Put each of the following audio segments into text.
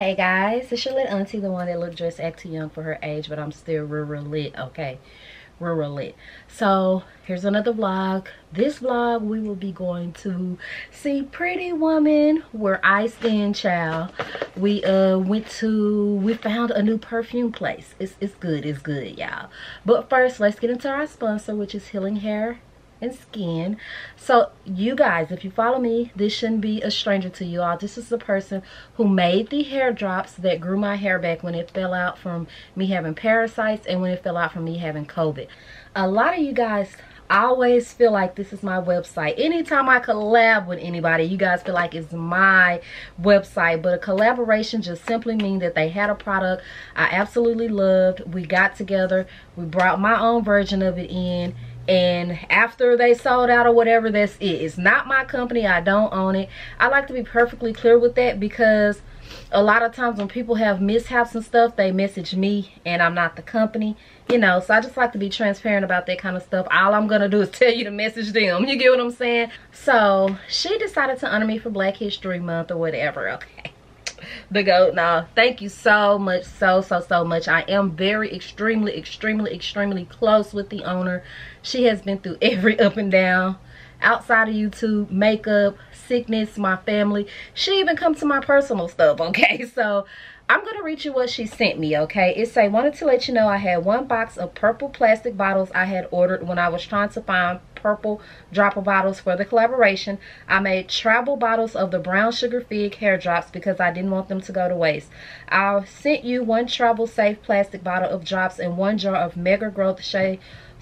Hey guys, it's your little auntie, the one that look dressed act too young for her age, but I'm still real lit, okay? Real lit. So here's another vlog. This vlog we will be going to see Pretty Woman, where I stand, child. We we found a new perfume place. It's good, y'all. But first, let's get into our sponsor, which is Healing Hair and Skin. So you guys, if you follow me, this shouldn't be a stranger to you all. This is the person who made the hair drops that grew my hair back when it fell out from me having parasites and when it fell out from me having COVID. A lot of you guys always feel like this is my website. Anytime I collab with anybody, you guys feel like it's my website, but a collaboration just simply means that they had a product I absolutely loved. We got together, we brought my own version of it in, and after they sold out or whatever, that's it. It's not my company. I don't own it. I like to be perfectly clear with that, because a lot of times when people have mishaps and stuff, they message me and I'm not the company, you know. So I just like to be transparent about that kind of stuff. All I'm gonna do is tell you to message them. You get what I'm saying? So she decided to honor me for Black History Month or whatever, okay? The goat. No, thank you so much, so much. I am very extremely close with the owner. She has been through every up and down outside of YouTube, makeup, sickness, my family. She even come to my personal stuff, okay? So I'm gonna read you what she sent me, okay? It say, wanted to let you know I had one box of purple plastic bottles I had ordered when I was trying to find purple dropper bottles for the collaboration. I made travel bottles of the brown sugar fig hair drops because I didn't want them to go to waste. I sent you one travel safe plastic bottle of drops and one jar of Mega Growth Shea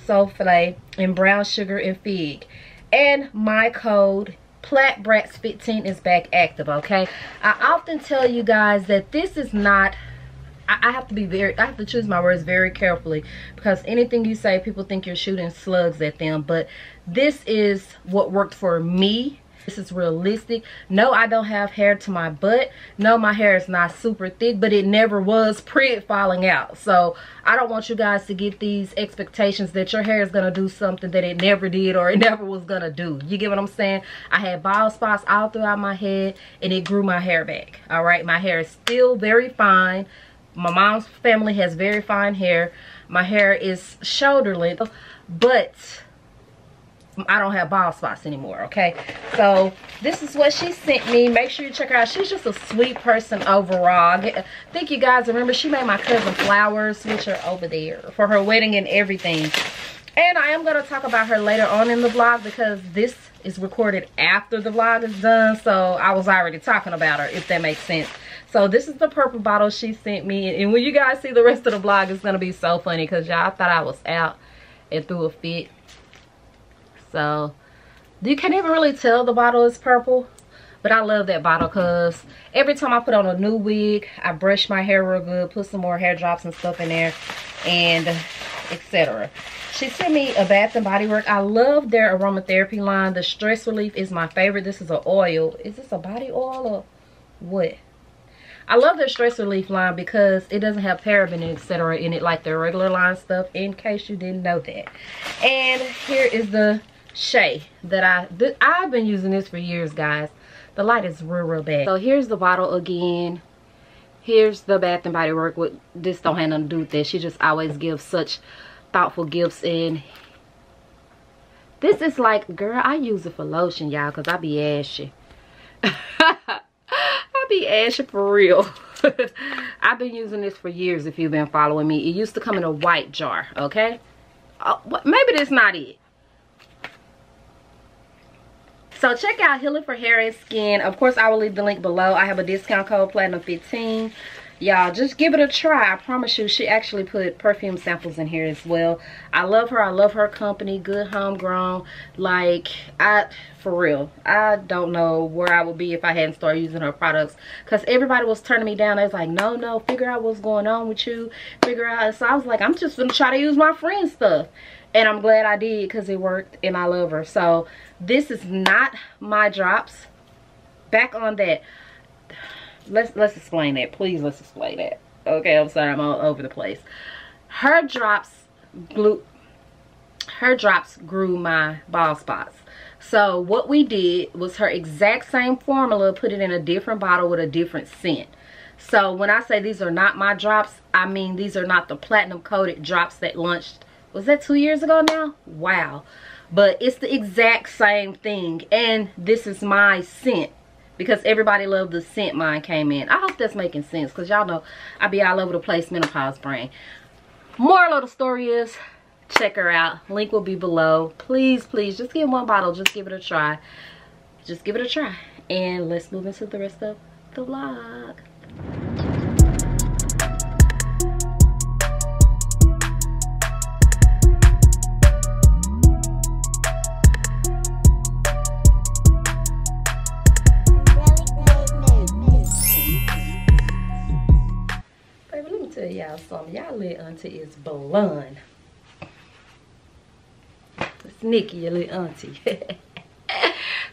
Soufflé and brown sugar and fig. And my code PlatBrats15 is back active, okay? I often tell you guys that this is not, I have to choose my words very carefully, because anything you say, people think you're shooting slugs at them. But this is what worked for me. This is realistic. No, I don't have hair to my butt. No, my hair is not super thick, but it never was pred falling out. So I don't want you guys to get these expectations that your hair is gonna do something that it never did or it never was gonna do. You get what I'm saying? I had bald spots all throughout my head and it grew my hair back, all right? My hair is still very fine. My mom's family has very fine hair. My hair is shoulder length, but I don't have bald spots anymore, okay? So this is what she sent me. Make sure you check her out. She's just a sweet person overall. I think you guys remember she made my cousin flowers, which are over there, for her wedding and everything. And I am going to talk about her later on in the vlog, because this is recorded after the vlog is done, so I was already talking about her, if that makes sense. So this is the purple bottle she sent me, and when you guys see the rest of the vlog, it's going to be so funny, because y'all thought I was out and threw a fit. So you can't even really tell the bottle is purple, but I love that bottle, because every time I put on a new wig, I brush my hair real good, put some more hair drops and stuff in there, and etc. She sent me a Bath and Body Works. I love their aromatherapy line. The Stress Relief is my favorite. This is an oil. Is this a body oil or what? I love their Stress Relief line because it doesn't have paraben and etc. in it like their regular line stuff, in case you didn't know that. And here is the Shea that I've been using this for years, guys. The light is real bad. So here's the bottle again. Here's the Bath and Body Works. With this don't have nothing to do with this. She just always gives such thoughtful gifts. And this is like, girl, I use it for lotion, y'all, because I be ashy. I be ashy for real. I've been using this for years, if you've been following me. It used to come in a white jar, okay? Maybe that's not it. So check out Healing for Hair and Skin. Of course, I will leave the link below. I have a discount code, Platinum15. Y'all, just give it a try. I promise you, she actually put perfume samples in here as well. I love her. I love her company. Good homegrown. Like, for real, I don't know where I would be if I hadn't started using her products. Because everybody was turning me down. They was like, no, figure out what's going on with you. Figure out. So I was like, I'm just going to try to use my friend's stuff. And I'm glad I did, because it worked, and I love her. So this is not my drops. Back on that. Let's explain that. Please, let's explain that. Okay, I'm sorry, I'm all over the place. Her drops grew my bald spots. So what we did was her exact same formula, put it in a different bottle with a different scent. So when I say these are not my drops, I mean these are not the platinum coated drops that launched, was that 2 years ago now? Wow. But it's the exact same thing. And this is my scent, because everybody loved the scent mine came in. I hope that's making sense, because y'all know I be all over the place, menopause brain. Moral of the story is, check her out. Link will be below. Please, please, just get one bottle. Just give it a try. Just give it a try. And let's move into the rest of the vlog. Baby, let me tell y'all something. Y'all little auntie is blonde. It's Nikki, your little auntie.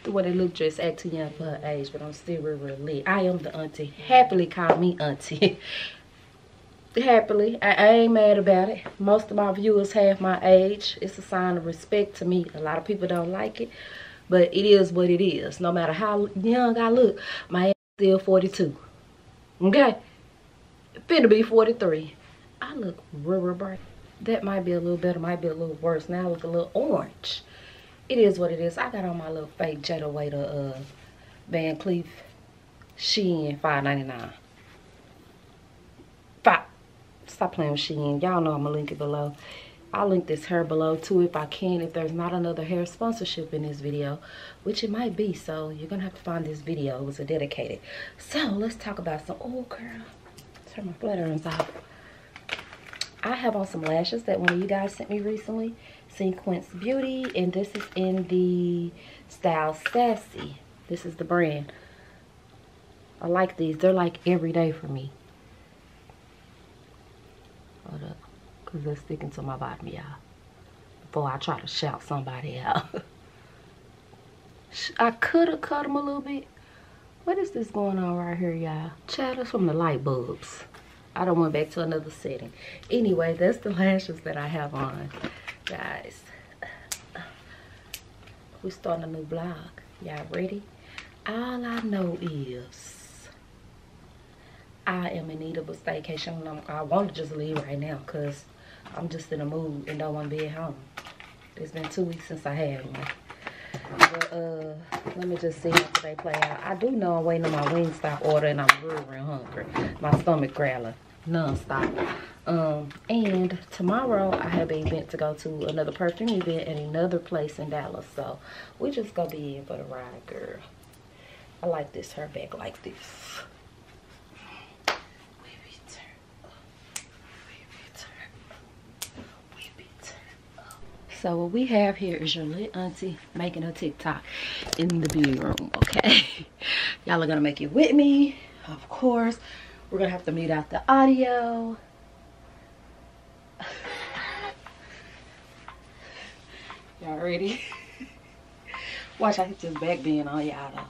The way they look just act too young for her age, but I'm still real, real lit. I am the auntie. Happily call me auntie. Happily. I ain't mad about it. Most of my viewers have my age. It's a sign of respect to me. A lot of people don't like it, but it is what it is. No matter how young I look, my ass is still 42. Okay? Finna be 43. I look real, real bright. That might be a little better, might be a little worse. Now I look a little orange. It is what it is. I got on my little fake Jada Waiter Van Cleef Shein $5.99. Stop playing with Shein. Y'all know I'm going to link it below. I'll link this hair below too if I can, if there's not another hair sponsorship in this video, which it might be. So you're going to have to find this video. It was a dedicated. So let's talk about some. Oh, girl. Turn my flat irons off. I have on some lashes that one of you guys sent me recently. Cequince Beauty, and this is in the style Sassy. This is the brand. I like these. They're like every day for me. Hold up, because they're sticking to my bottom, y'all, before I try to shout somebody out. I could have cut them a little bit. What is this going on right here, y'all? Child, that's from the light bulbs. I don't want back to another setting. Anyway, that's the lashes that I have on. Guys, we're starting a new vlog. Y'all ready? All I know is I am in need of a staycation. I want to just leave right now because I'm just in a mood and don't want to be at home. It's been 2 weeks since I had one. But let me just see how they play out. I do know I'm waiting on my Wingstop order, and I'm real, real hungry. My stomach growling nonstop. And tomorrow I have an event to go to, another perfume event at another place in Dallas. So we just gonna be in for the ride, girl. I like this hair back like this. So what we have here is your little auntie making her TikTok in the beauty room, okay? Y'all are gonna make it with me, of course. We're gonna have to mute out the audio. Y'all ready? Watch, I hit this back bend on y'all though.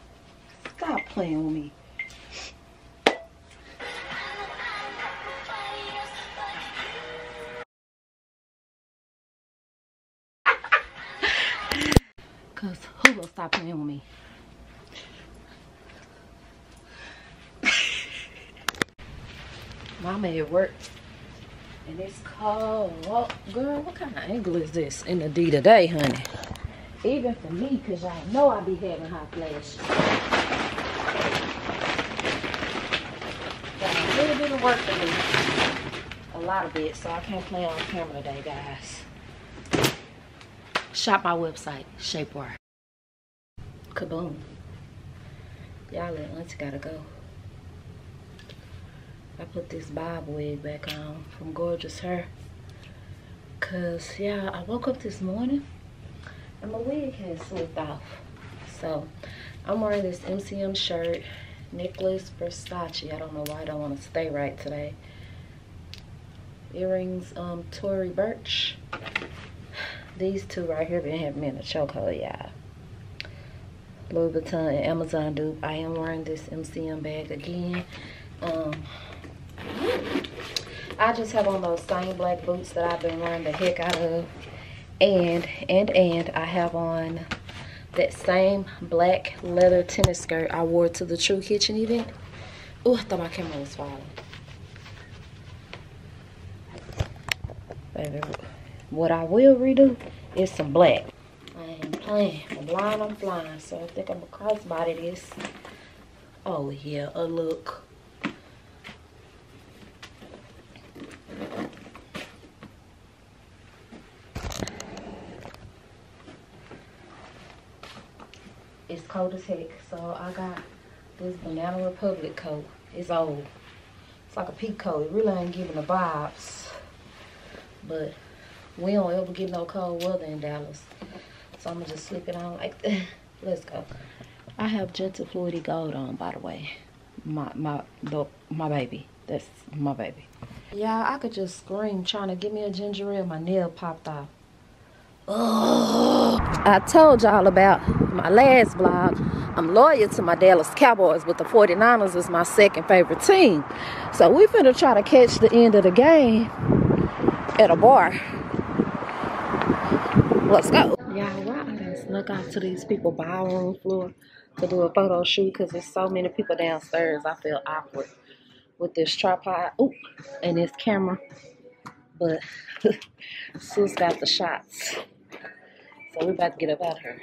Stop playing with me. Cause who will stop playing with me? Mama at work, and it's cold. Well, girl, what kind of angle is this in the D today, honey? Even for me, cause y'all know I be having hot flashes. Got a little bit of work to do, a lot of it, so I can't play on camera today, guys. Shop my website, Shapewear. Kaboom. Y'all little auntie gotta go. I put this bob wig back on from Gorgeous Hair. Cause yeah, I woke up this morning and my wig had slipped off. So I'm wearing this MCM shirt, necklace, Versace. I don't know why I don't want to stay right today. Earrings, Tory Burch. These two right here been having me in a chokehold, y'all. Louis Vuitton and Amazon dupe. I am wearing this MCM bag again. I just have on those same black boots that I've been wearing the heck out of. And I have on that same black leather tennis skirt I wore to the True Kitchen event. Oh, I thought my camera was falling. Baby, what I will redo is some black. I ain't playing. From blind, I'm flying. So I think I'm gonna crossbody this. Oh yeah, a look. It's cold as heck, so I got this Banana Republic coat. It's old. It's like a peak coat. It really ain't giving the vibes. But we don't ever get no cold weather in Dallas. So I'm going to just slip it on like that. Let's go. I have Gentle Fluidity Gold on, by the way. My baby. That's my baby. Yeah, I could just scream trying to give me a ginger ale. My nail popped off. Ugh. I told y'all about my last vlog. I'm loyal to my Dallas Cowboys, but the 49ers is my second favorite team. So we finna try to catch the end of the game at a bar. Let's go. Y'all, why I done snuck out to these people ballroom floor to do a photo shoot, because there's so many people downstairs. I feel awkward with this tripod and this camera. But sis got the shots. So we're about to get up out of here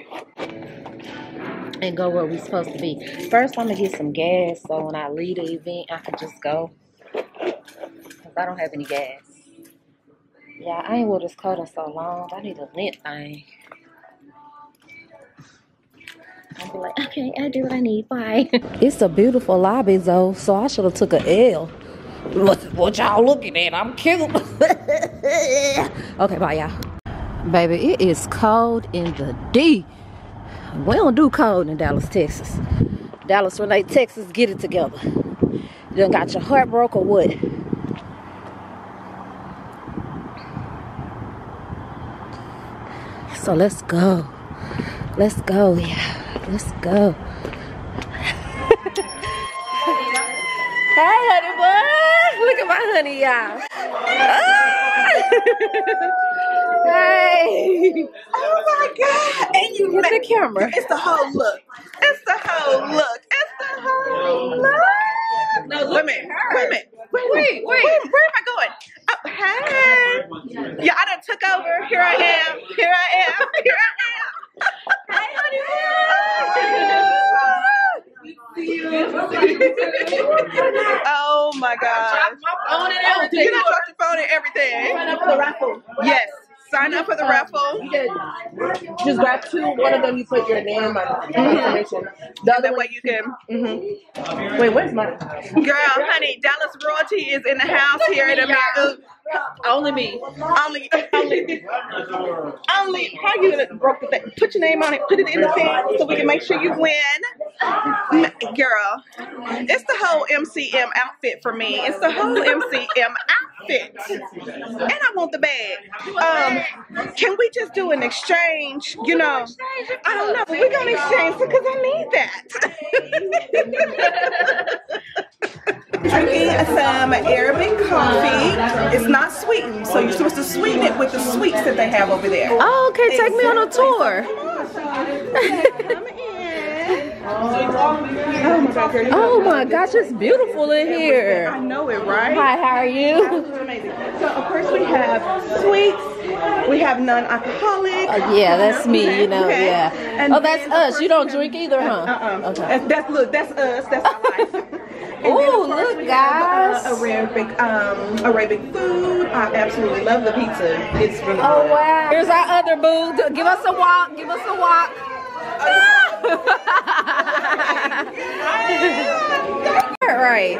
and go where we're supposed to be. First, I'm going to get some gas so when I leave the event, I can just go. Because I don't have any gas. Yeah, I ain't wore this coat in so long. I need a lint thing. I'll be like, okay, I do what I need. Bye. It's a beautiful lobby, though, so I should have took an L. What y'all looking at? I'm cute. Okay, bye, y'all. Baby, it is cold in the D. We don't do cold in Dallas, Texas. Dallas, Renee, Texas, get it together. You done got your heart broke or what? So let's go. Let's go, yeah. Let's go. Hey, honey boy. Look at my honey, y'all. Oh. Hey. Oh, my God. And you look at the camera. It's the whole look. It's the whole look. It's the whole look. No, wait a minute. Wait a minute. Wait. Where am I going? Oh, hey. Yeah, I done took over. Here I am. Here I am. Here I am. Hey, honey. Oh my God! You done dropped your phone and everything. Sign up for the raffle. Yes, sign up for the raffle. Just grab two. One of them you put your name on. Information. The other way you can. Wait, where's mine? Girl, honey, Dallas royalty is in the house here in America. Only me. Only. How you broke the thing? Put your name on it. Put it in the thing so we can make sure you win. Girl, it's the whole MCM outfit for me. It's the whole MCM outfit. And I want the bag. Can we just do an exchange? You know, I don't know. We're going to exchange because I need that. Drinking some Arabic coffee. It's not sweetened, so you're supposed to sweeten it with the sweets that they have over there. Oh, okay. Take me on a tour. Come on. Oh my God, oh my gosh, it's beautiful in here. I know it, right? Hi, how are you? So of course we have sweets, we have non-alcoholic. Oh, yeah, that's me, you know, okay. Yeah. And oh, that's us. You don't drink either, huh? Okay. That's us. That's our life. Oh, look, guys! Arabic food. I absolutely love the pizza. It's really good. Wow! Here's our other booth. Give us a walk. Give us a walk. All right.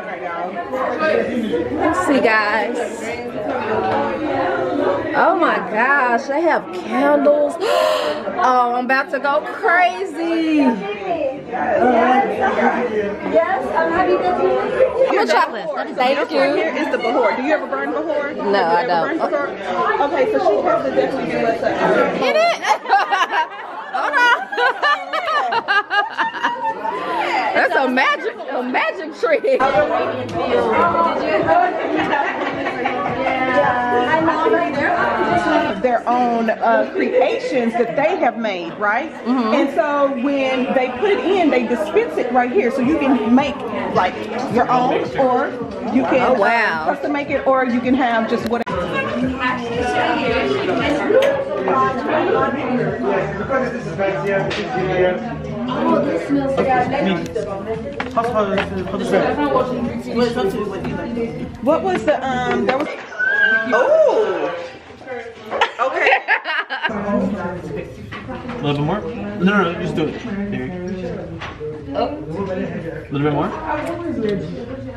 Let's see, guys. Oh my gosh, they have candles. Oh, I'm about to go crazy. Yes, I'm happy that thank you. Here is the bahor. Do you ever burn bahor? No, I don't. Okay, so she has to definitely do us a in it. Hold on. That's a magic trick. Did you? Yeah. They're own creations that they have made, right? Mm-hmm. And so when they put it in, they dispense it right here. So you can make like your own, or you can custom make it, or you can have just whatever. Oh, this smells good. What was the there was a little bit more? No, just do it. There you go. A little bit more?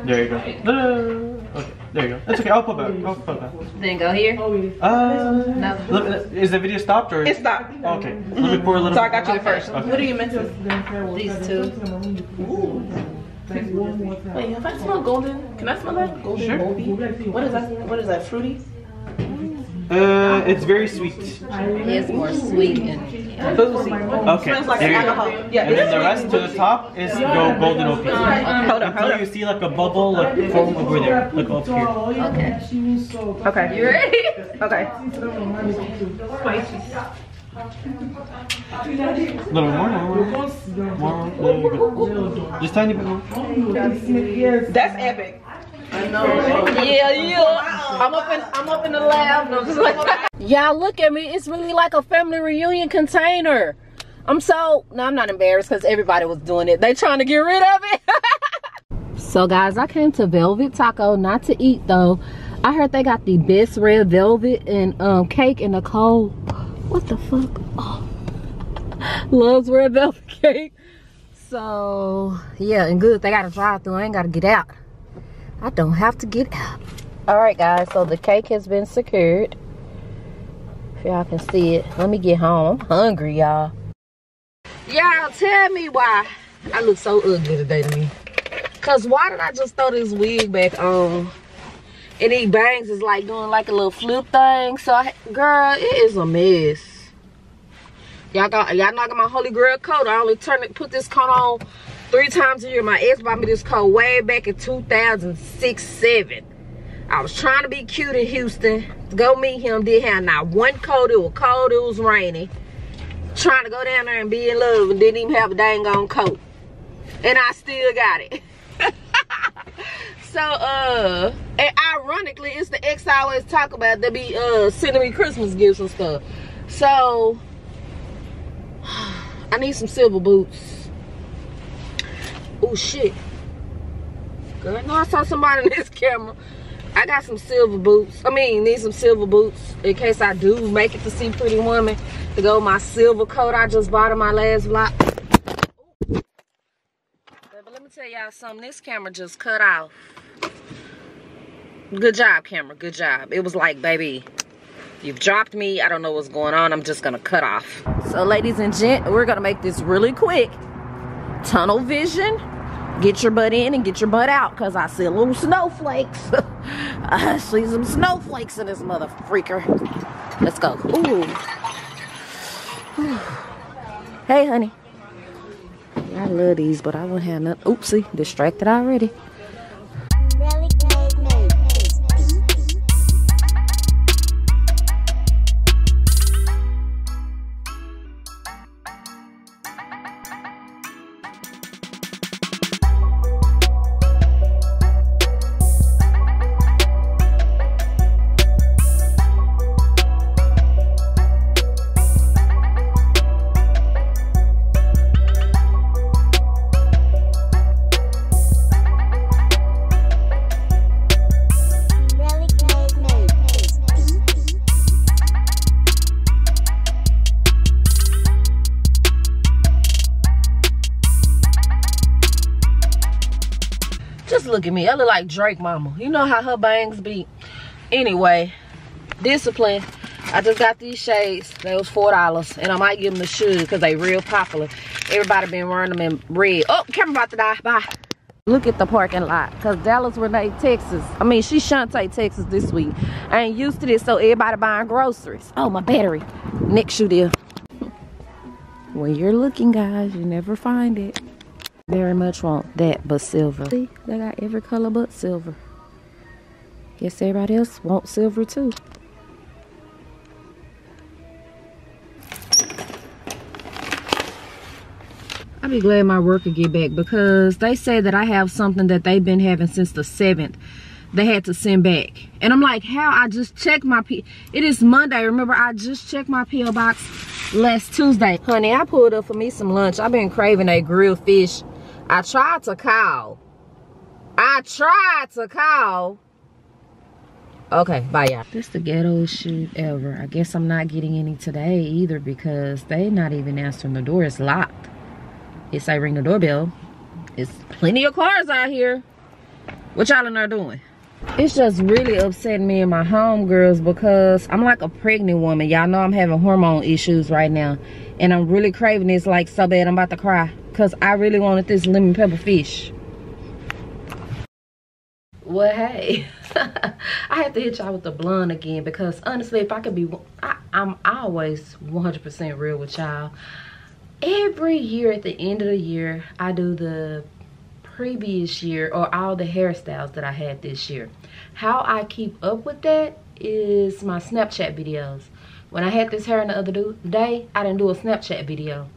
There you go. No. Okay, there you go. That's okay. I'll put back. I'll put back. Then go here. No. Is the video stopped or? It stopped. Okay. Mm-hmm. Let me pour a little. So I got you the first. Okay. What are you meant to? These two. Ooh. Wait, if I smell golden, can I smell that? Golden. Sure. What is that? What is that? Fruity? It's very sweet. It's more sweet and okay. It smells like alcohol. Yeah. And then the rest to the top is golden opal. Hold on. You see like a bubble, like foam over there, like up here. Okay. Okay. You ready? Okay. A little more. Just tiny bit more. That's epic. I know. Yeah, I'm up in the lab. I'm just like, y'all look at me. It's really like a family reunion container. I'm not embarrassed because everybody was doing it. They trying to get rid of it. So guys, I came to Velvet Taco not to eat though. I heard they got the best red velvet and cake in the cold. What the fuck? Oh. Loves red velvet cake. So yeah, and good. They got a drive-through. I ain't got to get out. I don't have to get out. All right guys, so the cake has been secured. If y'all can see it. Let me get home. I'm hungry, y'all. Y'all tell me why I look so ugly today to me. Cause why did I just throw this wig back on? And these bangs is like doing like a little flip thing. So girl, it is a mess. Y'all knocking my holy grail coat. I only put this coat on 3 times a year. My ex bought me this coat way back in 2006-07. I was trying to be cute in Houston to go meet him. Didn't have not one coat. It was cold, it was rainy. Trying to go down there and be in love and didn't even have a dang on coat. And I still got it. So and ironically, it's the ex I always talk about that be sending me Christmas gifts and stuff. So I need some silver boots. Oh shit, girl, no, I saw somebody in this camera. I got some silver boots. Need some silver boots in case I do make it to see Pretty Woman to go my silver coat I just bought in my last vlog. But let me tell y'all something, this camera just cut off. Good job, camera, good job. It was like, baby, you've dropped me. I don't know what's going on. I'm just gonna cut off. So ladies and gents, we're gonna make this really quick. Tunnel vision. Get your butt in and get your butt out, because I see little snowflakes. I see some snowflakes in this motherfreaker. Let's go. Ooh. Ooh. Hey, honey. I love these, but I won't have nothing. Oopsie. Distracted already. Look at me, I look like Drake mama. You know how her bangs be. Anyway, discipline. I just got these shades. They was $4 and I might give them the shoes because they real popular. Everybody been wearing them in red. Oh, camera about to die. Bye. Look at the parking lot, because Dallas Renee, Texas. She Shantae, Texas this week. I ain't used to this, so everybody buying groceries. Oh, my battery. NYX Shu Deal. When you're looking, guys, you never find it. Very much want that but silver. See, they got every color but silver. Guess everybody else wants silver too. I'll be glad my worker get back, because they say that I have something that they've been having since the 7th. They had to send back. And I'm like, how? I just checked my P. It is Monday. Remember, I just checked my P.O. box last Tuesday. Honey, I pulled up for me some lunch. I've been craving a grilled fish. I tried to call. Okay, bye y'all. This the ghetto shoot ever. I guess I'm not getting any today either, because they not even answering the door. It's locked. It's I ring the doorbell. It's plenty of cars out here. What y'all in there doing? It's just really upsetting me and my homegirls, because I'm like a pregnant woman. Y'all know I'm having hormone issues right now, and I'm really craving this like so bad I'm about to cry, because I really wanted this lemon pepper fish. Well, hey, I have to hit y'all with the blunt again, because honestly, if I could be, I'm always 100% real with y'all. Every year at the end of the year, I do the previous year or all the hairstyles that I had this year. How I keep up with that is my Snapchat videos. When I had this hair in the other day, I didn't do a Snapchat video.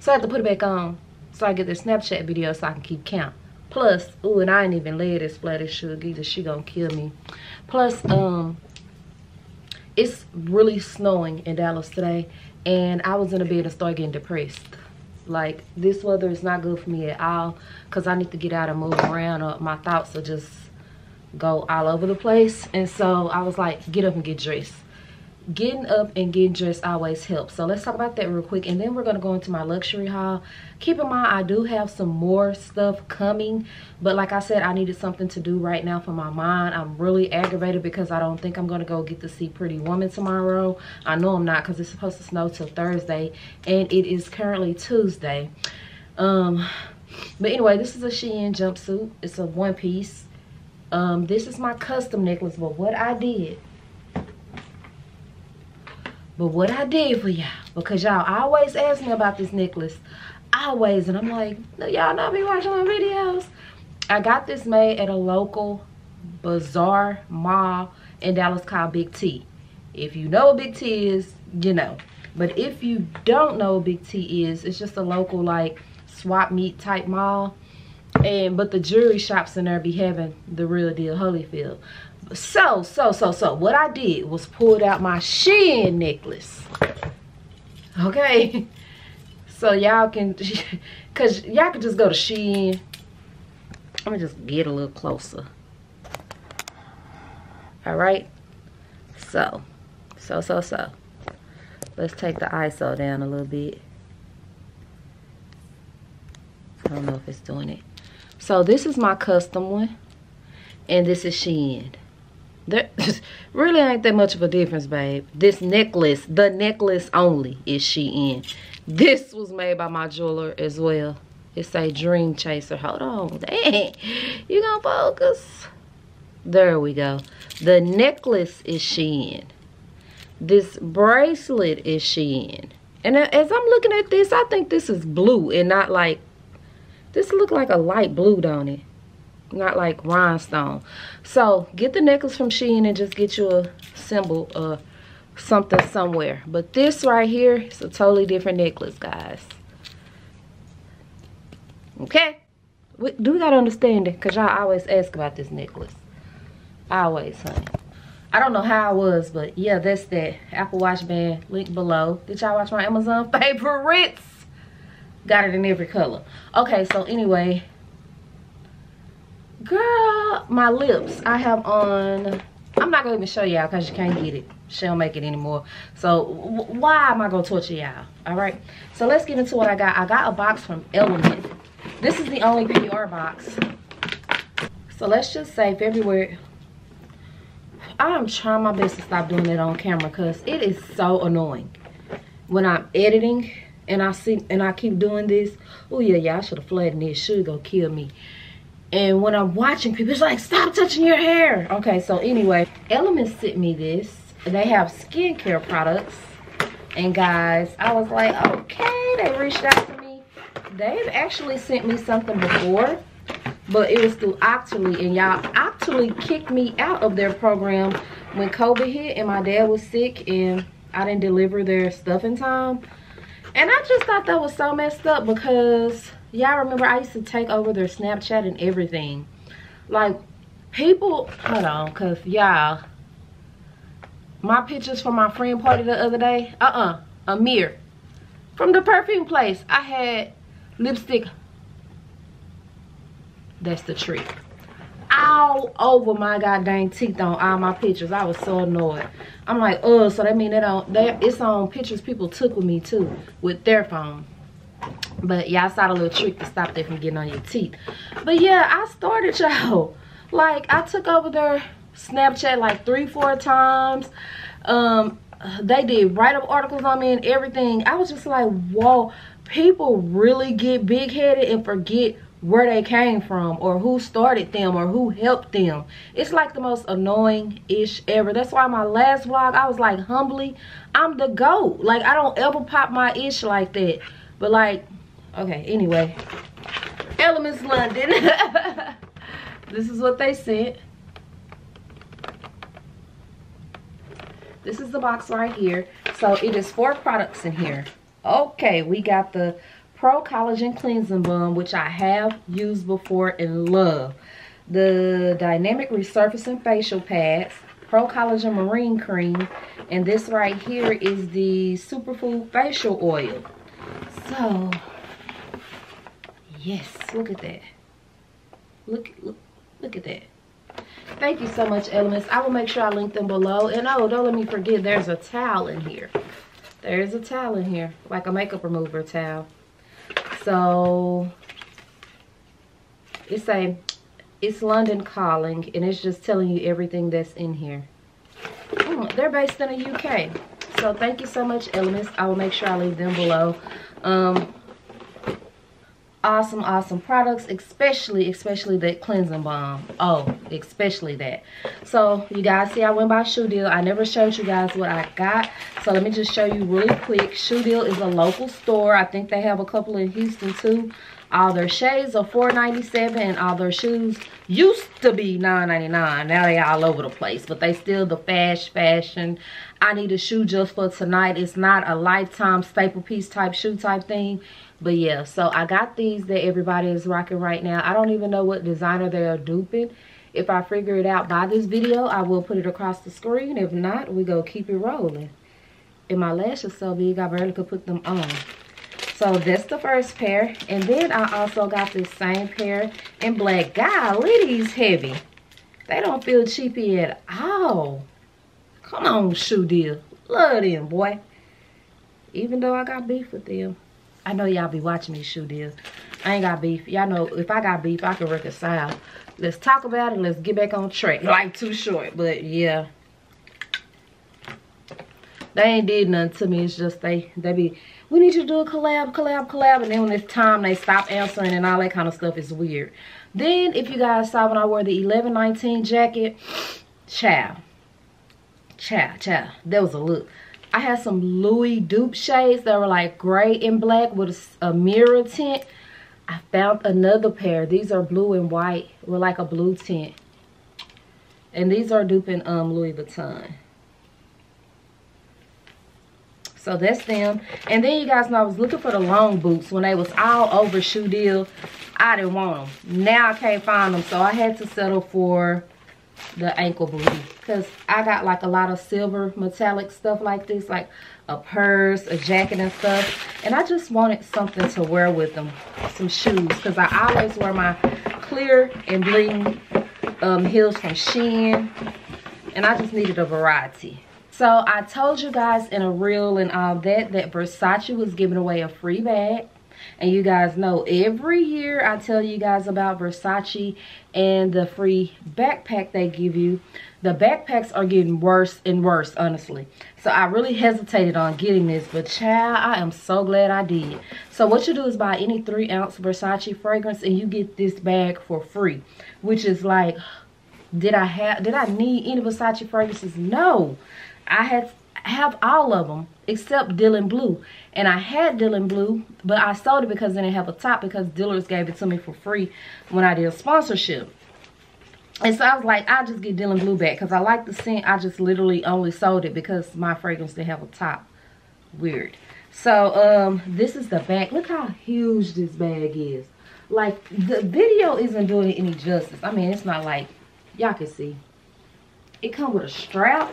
So I have to put it back on so I get the Snapchat video so I can keep count. Plus, ooh, and I ain't even laid this splattered sugar either. She gonna kill me. Plus, it's really snowing in Dallas today, and I was in the bed and started getting depressed. Like, this weather is not good for me at all, because I need to get out and move around, or my thoughts will just go all over the place. And so I was like, get up and get dressed. Getting up and getting dressed always helps. So let's talk about that real quick, and then we're going to go into my luxury haul. Keep in mind, I do have some more stuff coming, but like I said, I needed something to do right now for my mind. I'm really aggravated because I don't think I'm going to go get to see Pretty Woman tomorrow. I know I'm not, because it's supposed to snow till Thursday, and it is currently Tuesday. But anyway, this is a Shein jumpsuit. It's a one piece. This is my custom necklace, but what I did, for y'all, because y'all always ask me about this necklace, always, and I'm like, y'all not be watching my videos. I got this made at a local bazaar mall in Dallas called Big T. If you know what Big T is, you know. But if you don't know what Big T is, it's just a local like swap meet type mall. But the jewelry shops in there be having the real deal, Holyfield. So what I did was pulled out my Shein necklace. Okay, so y'all can, cause y'all can just go to Shein. I'm gonna just get a little closer. All right, so let's take the ISO down a little bit. I don't know if it's doing it. So this is my custom one, and this is Shein. There really ain't that much of a difference, babe. This necklace, the necklace only, is Shein. This was made by my jeweler as well. It's a dream chaser. Hold on. Dang. You gonna focus? There we go. The necklace is Shein. This bracelet is Shein. And as I'm looking at this, I think this is blue and not like, this look like a light blue, don't it? Not like rhinestone. So get the necklace from Shein and just get you a symbol or something somewhere. But this right here is a totally different necklace, guys. Okay, we do gotta understand it, because y'all always ask about this necklace, always, honey. I don't know how I was, but yeah, that's that. Apple watch band, link below. Did y'all watch my Amazon favorites? Got it in every color. Okay, so anyway, girl, my lips, I have on, I'm not gonna even show y'all because you can't get it. She don't make it anymore, so why am I gonna torture y'all? All right, so let's get into what I got. I got a box from Element. This is the only PR box, so let's just say February. I'm trying my best to stop doing it on camera, because it is so annoying when I'm editing and I see and I keep doing this. Oh yeah, yeah, I should have flattened this. Should go kill me. And when I'm watching people, it's like, stop touching your hair. Okay, so anyway, Element sent me this. They have skincare products. And guys, I was like, okay, they reached out to me. They've actually sent me something before, but it was through Optly. And y'all, Optly kicked me out of their program when COVID hit and my dad was sick and I didn't deliver their stuff in time. And I just thought that was so messed up because y'all remember I used to take over their Snapchat and everything. Like, people, hold on, because y'all, my pictures from my friend party the other day, Amir, from the perfume place, I had lipstick, that's the trick, all over my goddamn teeth on all my pictures. I was so annoyed. I'm like, oh, so that mean they don't, it's on pictures people took with me too, with their phone. But yeah, I saw a little trick to stop that from getting on your teeth. But yeah, I started, y'all. Like, I took over their Snapchat like 3-4 times. They did write-up articles on me and everything. I was just like, whoa, people really get big-headed and forget where they came from or who started them or who helped them. It's like the most annoying-ish ever. That's why my last vlog, I was like, humbly, I'm the GOAT. Like, I don't ever pop my ish like that. But like, okay, anyway, Elements London. This is what they sent. This is the box right here. So it is 4 products in here. Okay, we got the Pro Collagen Cleansing Balm, which I have used before and love. The Dynamic Resurfacing Facial Pads, Pro Collagen Marine Cream, and this right here is the Superfood Facial Oil. So, yes, look at that. Look at that. Thank you so much, Elements. I will make sure I link them below. And oh, don't let me forget, there's a towel in here. There's a towel in here, like a makeup remover towel. So it's London Calling, and it's just telling you everything that's in here. They're based in the UK. So thank you so much, Elements. I will make sure I leave them below. Awesome, awesome products, especially that cleansing balm. Oh, especially that. So you guys see I went by Shu Deal. I never showed you guys what I got, so let me just show you really quick. Shu Deal is a local store. I think they have a couple in Houston too. All their shades are $4.97 and all their shoes used to be $9.99. Now they all over the place, but they still the fast fashion. I need a shoe just for tonight. It's not a lifetime staple piece type shoe type thing. But yeah, so I got these that everybody is rocking right now. I don't even know what designer they are duping. If I figure it out by this video, I will put it across the screen. If not, we go keep it rolling. And my lashes so big, I barely could put them on. So that's the first pair. And then I also got this same pair in black. Golly, these heavy. They don't feel cheapy at all. Come on, Shu Deal. Love them, boy. Even though I got beef with them. I know y'all be watching me, Shu Deal. I ain't got beef. Y'all know if I got beef, I can reconcile. Let's talk about it. Let's get back on track. Life too short, but yeah. They ain't did nothing to me. It's just they be, we need you to do a collab. And then when it's time, they stop answering and all that kind of stuff. It's weird. Then if you guys saw when I wore the 1119 jacket, child, that was a look. I had some Louis dupe shades that were like gray and black with a mirror tint. I found another pair. These are blue and white with like a blue tint. And these are duping Louis Vuitton. So that's them. And then you guys know I was looking for the long boots when they was all over Shu Deal. I didn't want them. Now I can't find them. So I had to settle for the ankle booty because I got like a lot of silver metallic stuff like this, like a purse, a jacket and stuff, and I just wanted something to wear with them, some shoes, because I always wear my clear and bling heels from Shein, and I just needed a variety. So I told you guys in a reel and all that that Versace was giving away a free bag. And you guys know every year I tell you guys about Versace and the free backpack they give you. The backpacks are getting worse and worse, honestly. So I really hesitated on getting this, but child, I am so glad I did. So what you do is buy any 3-ounce Versace fragrance and you get this bag for free, which is like, did I need any Versace fragrances? No, I had have all of them except Dylan Blue, and I had Dylan Blue, but I sold it because they didn't have a top because dealers gave it to me for free when I did a sponsorship. And so I was like, I'll just get Dylan Blue back because I like the scent. I just literally only sold it because my fragrance didn't have a top. Weird. So this is the back. Look how huge this bag is. Like, the video isn't doing it any justice. I mean, it's not like, y'all can see. It comes with a strap.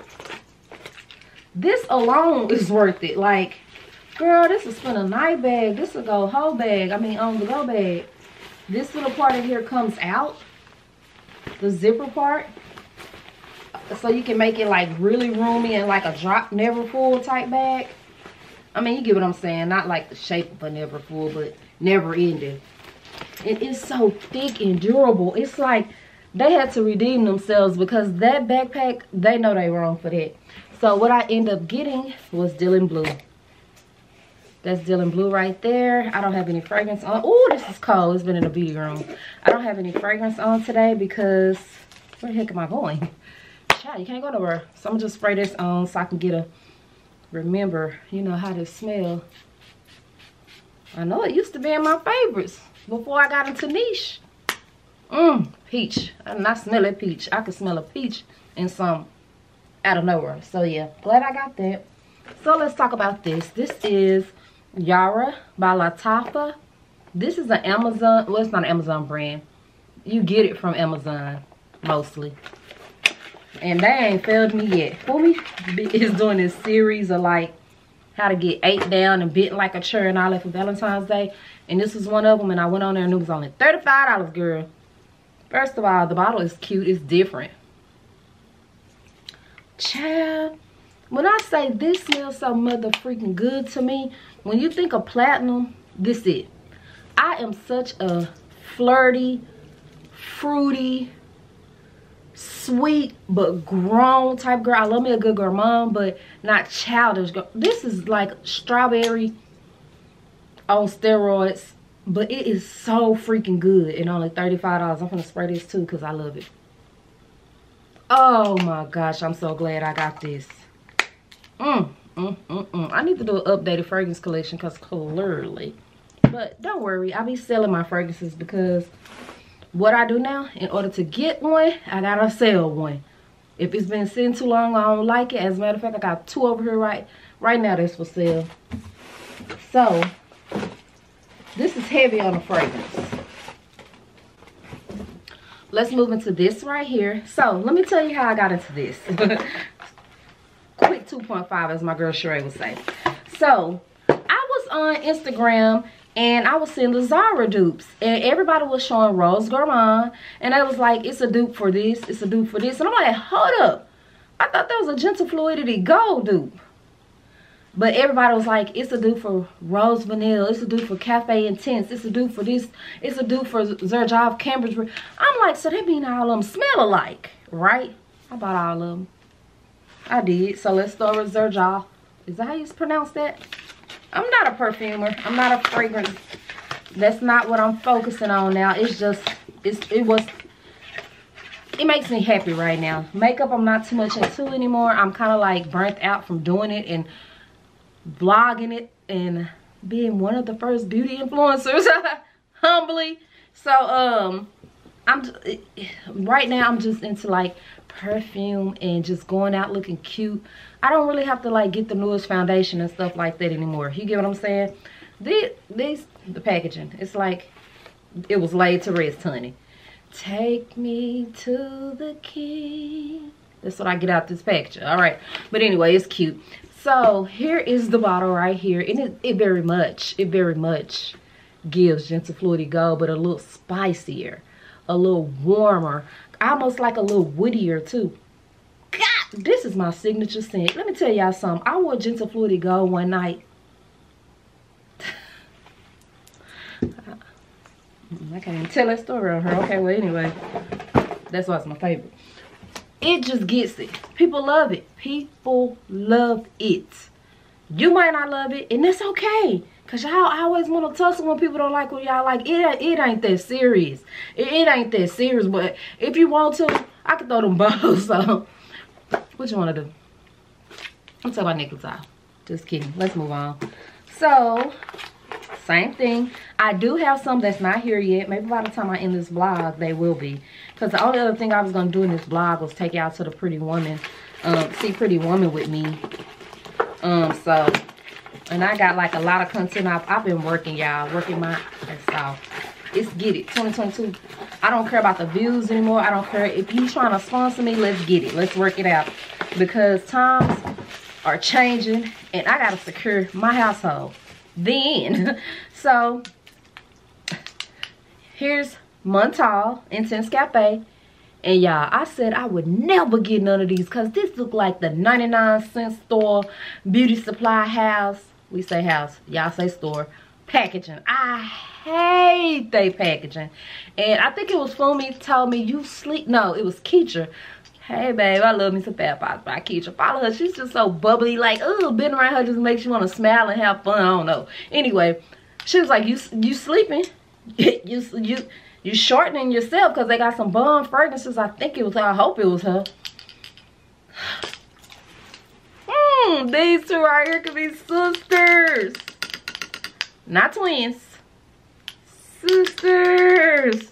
This alone is worth it. Like, girl, this is spend a night bag. This will go whole bag. I mean, on the go bag. This little part of here comes out. The zipper part. So you can make it like really roomy and like a drop never full type bag. I mean, you get what I'm saying. Not like the shape of a never full, but never ending. It is so thick and durable. It's like they had to redeem themselves, because that backpack, they know they wrong for that. So what I end up getting was Dylan Blue. That's Dylan Blue right there. I don't have any fragrance on. Oh, this is cold. It's been in the beauty room. I don't have any fragrance on today because where the heck am I going? Child, you can't go nowhere. So I'm just spray this on so I can get a remember, you know, how to smell. I know it used to be in my favorites. Before I got into niche, peach. And I smell a peach. I could smell a peach and some out of nowhere. So yeah, glad I got that. So let's talk about this. This is Yara by Latafa. This is an Amazon, well, it's not an Amazon brand. You get it from Amazon mostly. And they ain't failed me yet. For me, it's doing this series of like how to get ate down and bit like a chair and all that for Valentine's Day. And this was one of them, and I went on there and it was only $35, girl. First of all, the bottle is cute. It's different. Child, when I say this smells so mother freaking good to me, when you think of platinum, this it. I am such a flirty, fruity, sweet, but grown type girl. I love me a good girl mom, but not childish girl. This is like strawberry on steroids, but it is so freaking good and only $35. I'm gonna spray this too because I love it. Oh my gosh, I'm so glad I got this. I need to do an updated fragrance collection because clearly, but don't worry, I'll be selling my fragrances, because what I do now, in order to get one, I gotta sell one. If it's been sitting too long, I don't like it. As a matter of fact, I got two over here right now that's for sale. So this is heavy on the fragrance. Let's move into this right here. So let me tell you how I got into this. Quick 2.5, as my girl Sheree would say. So I was on Instagram and I was seeing the Zara dupes, and everybody was showing Rose Gourmand, and I was like, it's a dupe for this, it's a dupe for this. And I'm like, hold up, I thought that was a Gentle Fluidity Gold dupe. But everybody was like, it's a dupe for Rose Vanille, it's a dupe for Cafe Intense, it's a dupe for this, it's a dupe for Xerjoff Cambridge. I'm like, so that mean all of them smell alike, right? I bought all of them. I did. So let's start with Xerjoff. Is that how you pronounce that? I'm not a perfumer. I'm not a fragrance. That's not what I'm focusing on now. It's just, it makes me happy right now. Makeup, I'm not too much into anymore. I'm kind of like burnt out from doing it and vlogging it and being one of the first beauty influencers, humbly. So, right now I'm just into like perfume and just going out looking cute. I don't really have to like get the newest foundation and stuff like that anymore. You get what I'm saying? The packaging, it's like it was laid to rest, honey. Take me to the king. That's what I get out this packaging. All right, but anyway, it's cute. So here is the bottle right here, and it very much gives Gentle Fluidity Gold, but a little spicier, a little warmer, almost like a little woodier too. God, this is my signature scent. Let me tell y'all something. I wore Gentle Fluidity Gold one night. I can't even tell that story on her. Okay, well anyway, that's why it's my favorite. It just gets it. People love it. People love it. You might not love it, and that's okay. Cause y'all always want to tussle when people don't like what y'all like. It ain't that serious. It ain't that serious. But if you want to, I can throw them bottles. So what you want to do? I'm talking about necklace off. Just kidding. Let's move on. So same thing. I do have some that's not here yet. Maybe by the time I end this vlog, they will be. Cause the only other thing I was gonna do in this vlog was take y'all to the Pretty Woman, see Pretty Woman with me. So. And I got like a lot of content. I've been working, y'all. Working my ass off. It's get it. 2022. I don't care about the views anymore. I don't care. If you trying to sponsor me, let's get it. Let's work it out. Because times are changing. And I got to secure my household. Then. So. Here's Montal Intense Cafe. And y'all, I said I would never get none of these because this look like the 99-cent store beauty supply house. We say house, y'all say store. Packaging. I hate they packaging. And I think it was Fumi told me, you sleep. No, it was Keitra. Hey, babe, I love me some Fat Pops by Keitra. Follow her. She's just so bubbly. Like, ooh, been around her just makes you want to smile and have fun. I don't know. Anyway, she was like, you sleeping. You shortening yourself because they got some bomb fragrances. I think it was her. I hope it was her. These two right here could be sisters. Not twins. Sisters.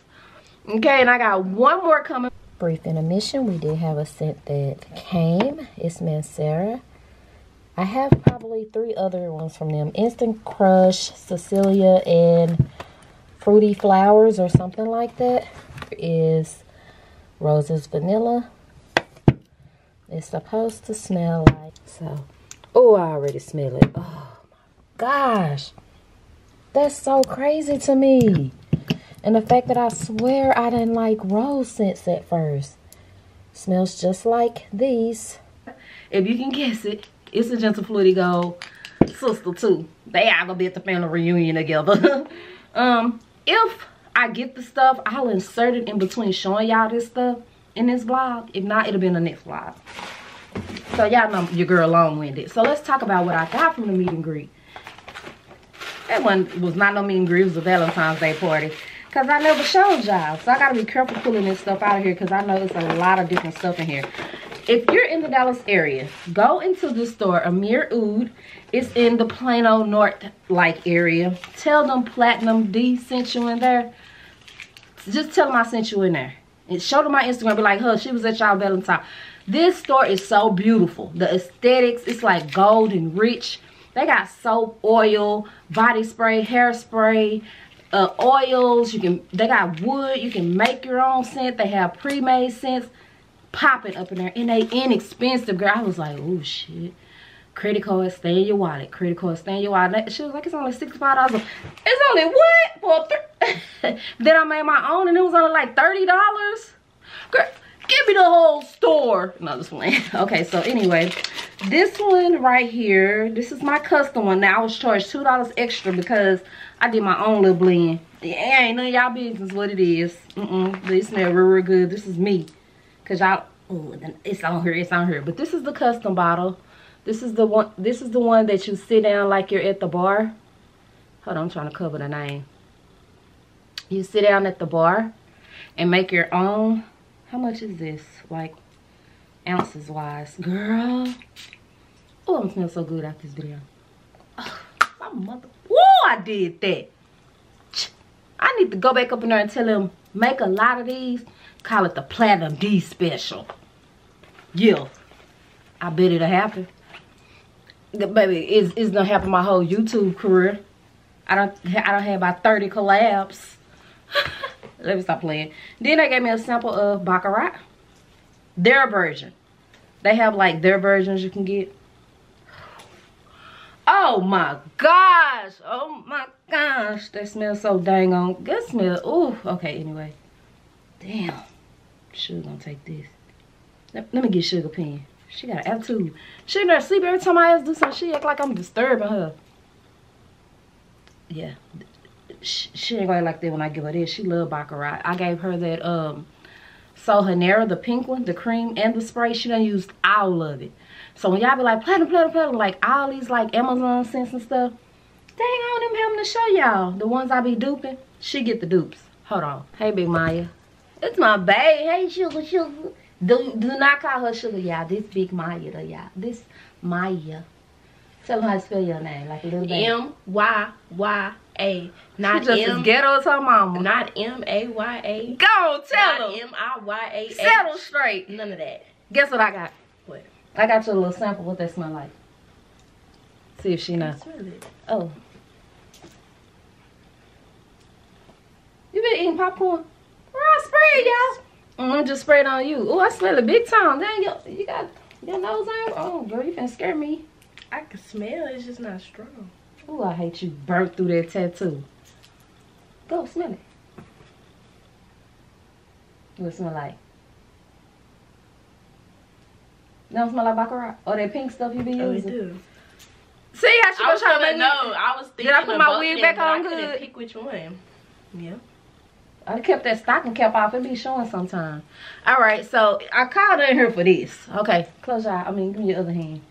Okay, and I got one more coming. Brief intermission. We did have a scent that came. It's Mancera. I have probably 3 other ones from them. Instant Crush, Cecilia, and Fruity Flowers or something like that. Is Roses Vanilla. It's supposed to smell like so. Oh, I already smell it. Oh my gosh, that's so crazy to me. And the fact that I swear I didn't like rose scents at first. Smells just like these. If you can guess it, it's a Gentle Fluidity Gold sister too. They are gonna be at the family reunion together. If I get the stuff, I'll insert it in between showing y'all this stuff in this vlog. If not, it'll be in the next vlog. So y'all know your girl long-winded. So let's talk about what I got from the meet and greet. That one was not no meet and greet. It was a Valentine's Day party. Because I never showed y'all. So I got to be careful pulling this stuff out of here because I know it's a lot of different stuff in here. If you're in the Dallas area, go into this store, Amir Oud. It's in the Plano North like area. Tell them Platinum D sent you in there. Just tell them I sent you in there. And show them my Instagram. Be like, huh, she was at y'all Valentine. This store is so beautiful. The aesthetics, it's like gold and rich. They got soap, oil, body spray, hairspray, oils. They got wood. You can make your own scent. They have pre-made scents. Popping up in there, and they inexpensive, girl. I was like, oh shit, credit card stay in your wallet, credit card stay in your wallet. She was like, it's only $65. It's only what? Well, then I made my own and it was only like $30. Girl, give me the whole store. No, this one. Okay, so anyway, this one right here, this is my custom one. Now I was charged $2 extra because I did my own little blend. Yeah, ain't none of y'all business what it is. They smell real, real good. This is me. Cause y'all, oh, it's on here, but this is the custom bottle. This is the one that you sit down like you're at the bar. Hold on, I'm trying to cover the name. You sit down at the bar and make your own. How much is this? Like ounces wise, girl. Oh, it smells so good after this video. Oh, my mother, whoa, I did that. I need to go back up in there and tell him make a lot of these. Call it the Platinum D special. Yeah. I bet it'll happen. Baby, it's gonna happen my whole YouTube career. I don't have about 30 collabs. Let me stop playing. Then they gave me a sample of Baccarat. Their version. They have like their versions you can get. Oh my gosh. Oh my gosh. That smells so dang on. Good smell. Ooh. Okay, anyway. Damn, Sugar gonna take this. Let me get Sugar pen. She got an attitude. She never sleep. Every time I ask do something, she act like I'm disturbing her. Yeah, she ain't gonna like that when I give her this. She love Baccarat. I gave her that Sol Janeiro, the pink one, the cream and the spray. She done used all of it. So when y'all be like platinum, like all these like Amazon scents and stuff, dang, I don't even have them to show y'all. The ones I be duping, she get the dupes. Hold on. Hey, Big Maya. It's my babe. Hey, Sugar. Do not call her Sugar, y'all. This Big Maya, though, y'all. This Maya. Tell her how to spell your name. Like a little baby. M-Y-Y-A. Not just as ghetto as her mama. Not M-A-Y-A. Go, tell her. M-I-Y-A. Settle straight. None of that. Guess what I got? What? I got you a little sample. What that smell like? See if she knows. Oh. You been eating popcorn? Where I sprayed, y'all. Mm-hmm, just sprayed on you. Oh, I smell it big time. Dang, you got your nose on? Oh, girl, you finna scare me. I can smell it. It's just not strong. Oh, I hate you burnt through that tattoo. Go, smell it. What it smell like? Don't smell like Baccarat? Or that pink stuff you be using? Oh, it do. See how she was trying to let me know. I was thinking. Did I put my wig back on good? I couldn't pick which one. Yeah. I kept that stocking cap off. It be showing sometime. All right, so I called her in here for this. Okay, close your eye. I mean, give me your other hand.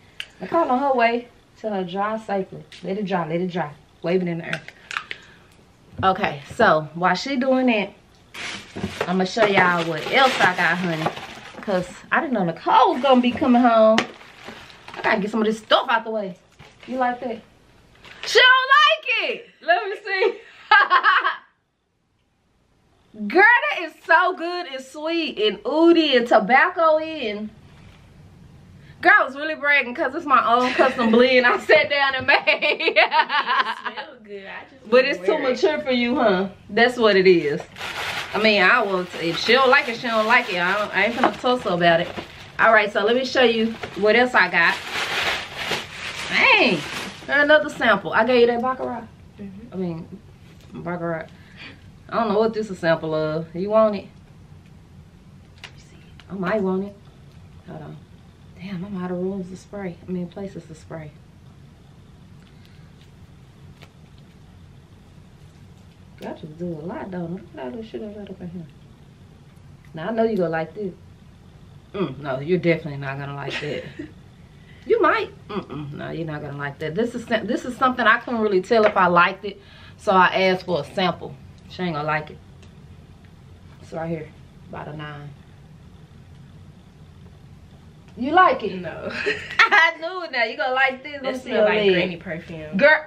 I called on her way till her dry safely. Let it dry, let it dry. Wave it in the air. Okay, so while she doing that, I'm gonna show y'all what else I got, honey. Cause I didn't know Nicole was gonna be coming home. I gotta get some of this stuff out the way. You like that? She don't like it. Let me see. Girl, that is so good and sweet and oody and tobacco in. Girl, I was really bragging because it's my own custom blend. I sat down and made. It smells good. I just but it's too mature for you, huh? That's what it is. I mean, I will. If she don't like it, she don't like it. I ain't gonna toss her about it. All right, so let me show you what else I got. Dang, another sample. I gave you that Baccarat. Mm-hmm. I mean, Baccarat. I don't know what this is a sample of. You want it? I might want it. Hold on. Damn, I'm out of rooms to spray. I mean, places to spray. I just do a lot, though. Look at all this shit right up in here. Now, I know you're going to like this. No, you're definitely not going to like that. You might. No, you're not going to like that. This is something I couldn't really tell if I liked it, so I asked for a sample. She ain't going to like it. It's right here, about a 9. You like it? No. I knew it now. You gonna like this. This smell like granny perfume. Girl.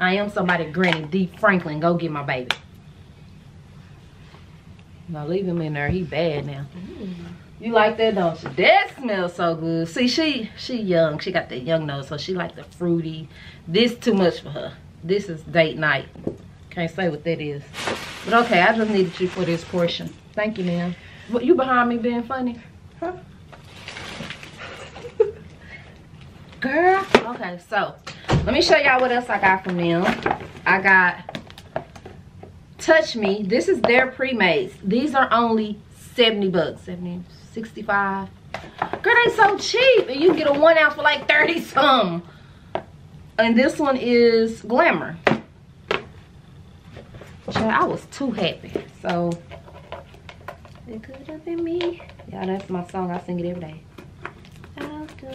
I am somebody granny. D. Franklin. Go get my baby. Now leave him in there. He bad now. Mm. You like that, don't you? That smells so good. See, she young. She got that young nose, so she like the fruity. This too much for her. This is date night. Can't say what that is. But okay, I just needed you for this portion. Thank you, ma'am. What, you behind me being funny? Huh? Girl, okay, so let me show y'all what else I got from them. I got Touch Me. This is their pre-mades. These are only $70, 70, 65. Girl, they so cheap, and you get a 1 ounce for like 30 some. And this one is Glamour. Child, I was too happy, so it could have been me. Y'all, that's my song. I sing it every day. I'll do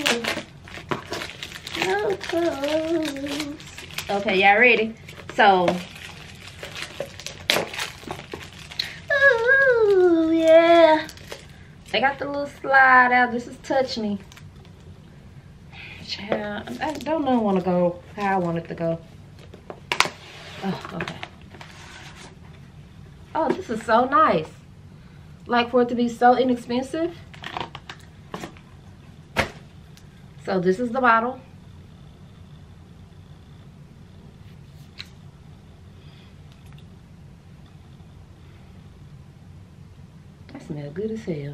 it. I'll do it. Okay, y'all ready? So, ooh, yeah. I got the little slide out. This is Touch Me. Child, I don't know want to go how I want it to go. Oh, okay. Oh, this is so nice. Like for it to be so inexpensive. So this is the bottle. That smells good as hell.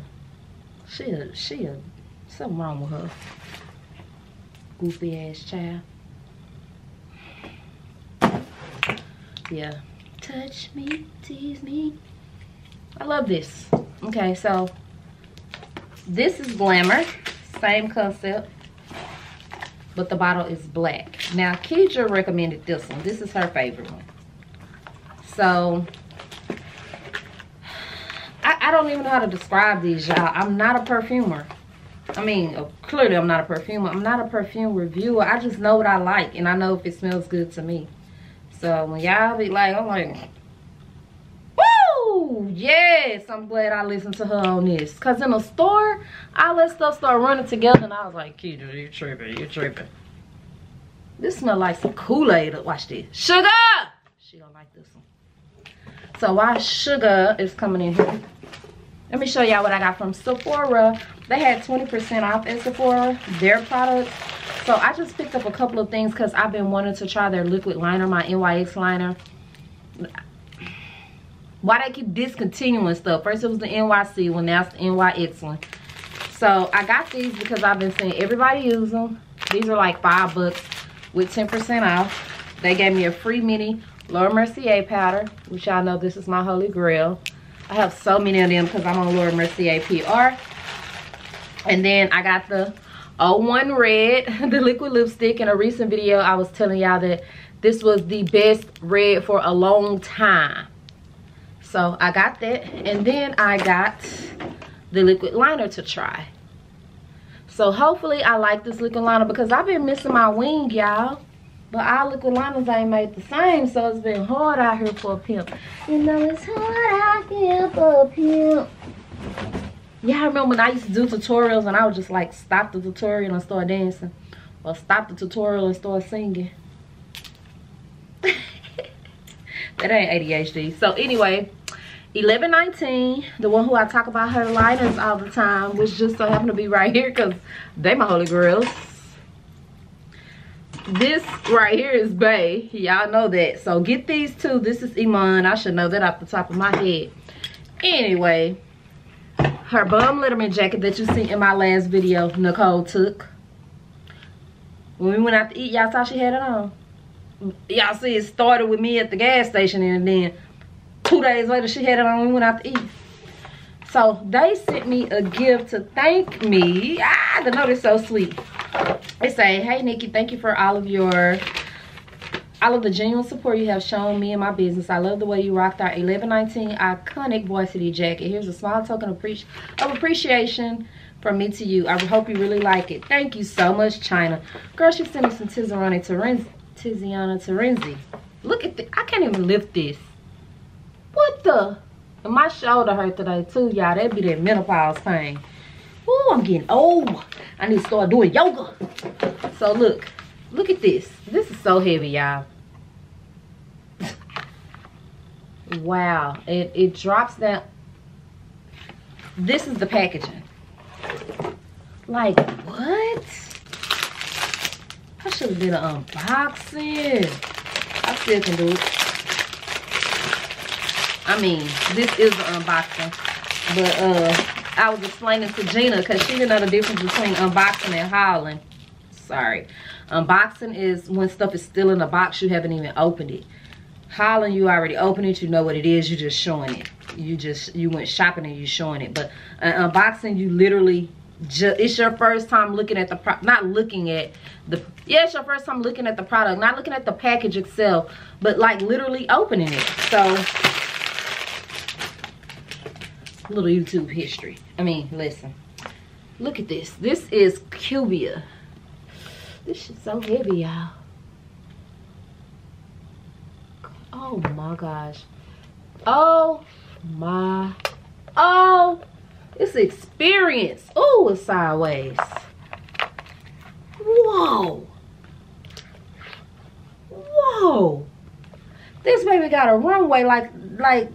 Something wrong with her. Goofy ass child. Yeah. Touch me, tease me. I love this. Okay, so this is Glamour, same concept, but the bottle is black. Now, Keidra recommended this one. This is her favorite one. So I don't even know how to describe these, y'all. I'm not a perfumer. I mean, clearly I'm not a perfumer. I'm not a perfume reviewer. I just know what I like, and I know if it smells good to me. So when y'all be like, I'm like, woo, yes, I'm glad I listened to her on this. Because in the store, all that stuff started running together. And I was like, Keidra, you tripping. This smells like some Kool-Aid. Watch this. Sugar! She don't like this one. So while Sugar is coming in here, Let me show y'all what I got from Sephora. They had 20% off at Sephora, their products. So I just picked up a couple of things because I've been wanting to try their liquid liner, my NYX liner. Why they keep discontinuing stuff? First it was the NYC one, now it's the NYX one. So I got these because I've been seeing everybody use them. These are like $5 with 10% off. They gave me a free mini Laura Mercier powder, which y'all know this is my holy grail. I have so many of them because I'm on Laura Mercier PR. And then I got the 01 Red, the liquid lipstick. In a recent video, I was telling y'all that this was the best red for a long time. So I got that. And then I got the liquid liner to try. So hopefully I like this liquid liner because I've been missing my wing, y'all. But our liquid liners ain't made the same, so it's been hard out here for a pimp. You know it's hard out here for a pimp. Yeah, I remember when I used to do tutorials and I would just like stop the tutorial and start dancing. Or stop the tutorial and start singing. That ain't ADHD. So anyway, 1119, the one who I talk about her liners all the time, which just so happened to be right here because they my holy grails. This right here is bae, y'all know that, so get these two. This is Iman. I should know that off the top of my head. Anyway, her bum letterman jacket that you see in my last video, Nicole took when we went out to eat. Y'all saw she had it on. Y'all see it started with me at the gas station, and then 2 days later she had it on when we went out to eat. So they sent me a gift to thank me. Ah, the note is so sweet. They say, hey Nikki, thank you for all of the genuine support you have shown me and my business. I love the way you rocked our 1119 iconic Boy City jacket. Here's a small token of appreciation from me to you. I hope you really like it. Thank you so much, China. Girl, she sent me some Tiziana Terenzi. Look at this. I can't even lift this. What the? And my shoulder hurt today too, y'all. That'd be that menopause thing. Ooh, I'm getting old. I need to start doing yoga. So look at this. This is so heavy, y'all. Wow, it drops down. This is the packaging. Like what? I should have did an unboxing. I still can do it. I mean, this is an unboxing, but I was explaining to Gina because she didn't know the difference between unboxing and hauling. Sorry. Unboxing is when stuff is still in a box, you haven't even opened it. Hauling, you already opened it, you know what it is, you're just showing it. You went shopping and you're showing it. But unboxing, you literally just, it's your first time looking at the product, not looking at the, yeah, it's your first time looking at the product, not looking at the package itself, but like literally opening it. So little YouTube history. I mean, listen. Look at this. This is Cubia. This shit's so heavy, y'all. Oh my gosh. Oh my. Oh, it's experience. Oh, it's sideways. Whoa. Whoa. This baby got a runway like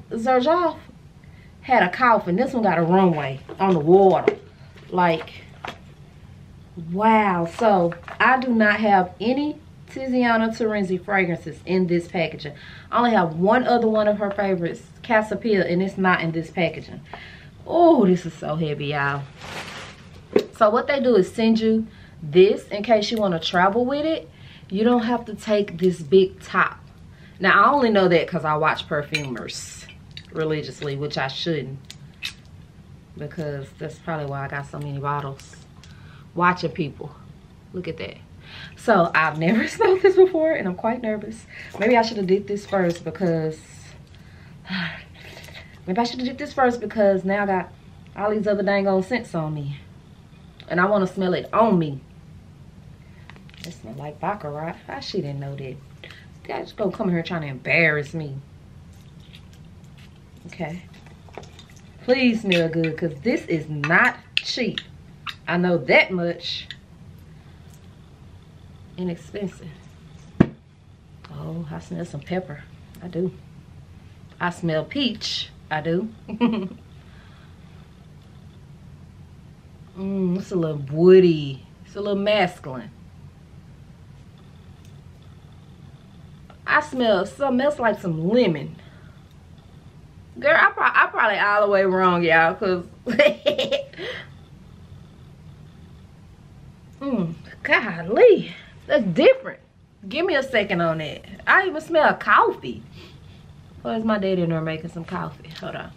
Xerjoff had a coffin. This one got a runway on the water. Like, wow. So I do not have any Tiziana Terenzi fragrances in this packaging. I only have one other one of her favorites, Cassiopeia, and it's not in this packaging. Oh, this is so heavy, y'all. So what they do is send you this in case you want to travel with it. You don't have to take this big top. Now, I only know that because I watch perfumers religiously, which I shouldn't, because that's probably why I got so many bottles, watching people. Look at that. So I've never smelled this before and I'm quite nervous. Maybe I should have did this first because now I got all these other dang old scents on me and I want to smell it on me. It smells like Baccarat. I should didn't know that. Guys gonna come here trying to embarrass me. Okay, please smell good because this is not cheap. I know that much. Inexpensive. Oh, I smell some pepper. I do. I smell peach. I do. It's a little woody. It's a little masculine. I smell something else like some lemon. Girl, I probably all the way wrong, y'all, because... golly, that's different. Give me a second on that. I even smell coffee. Well, it's my daddy in there making some coffee. Hold on.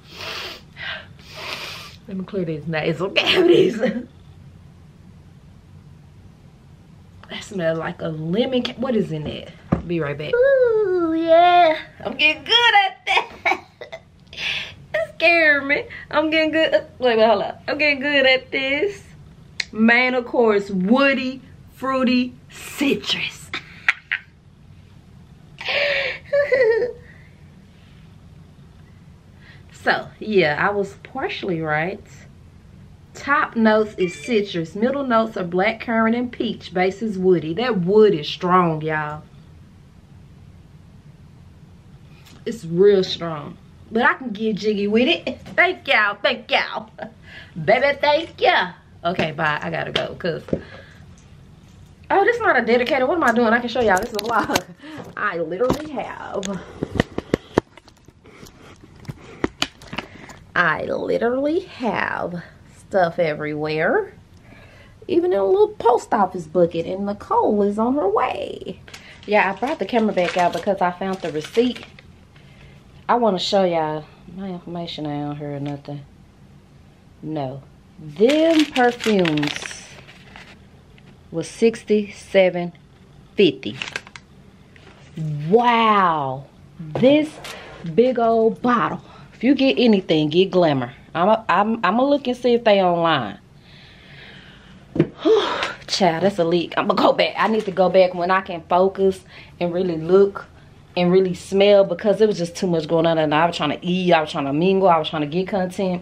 Let me clear these nasal cavities. That smells like a lemon. What is in that? Be right back. Ooh, yeah. I'm getting good at that. It scared me. I'm getting good. Wait, hold up. I'm getting good at this. Man, of course, woody, fruity, citrus. So, yeah, I was partially right. Top notes is citrus. Middle notes are blackcurrant and peach. Base is woody. That wood is strong, y'all. It's real strong. But I can get jiggy with it. Thank y'all. Thank y'all. Baby, thank ya. Okay, bye. I gotta go. Cause... oh, this is not a dedicated. What am I doing? I can show y'all. This is a vlog. I literally have... stuff everywhere. Even in a little post office bucket. And Nicole is on her way. Yeah, I brought the camera back out because I found the receipt. I want to show y'all. My information ain't on here or nothing. No. Them perfumes was $67.50. Wow. This big old bottle. If you get anything, get Glamour. I'm gonna look and see if they online. Child, that's a leak. I'm gonna go back. I need to go back when I can focus and really look and really smell, because it was just too much going on. And I was trying to eat, I was trying to mingle, I was trying to get content.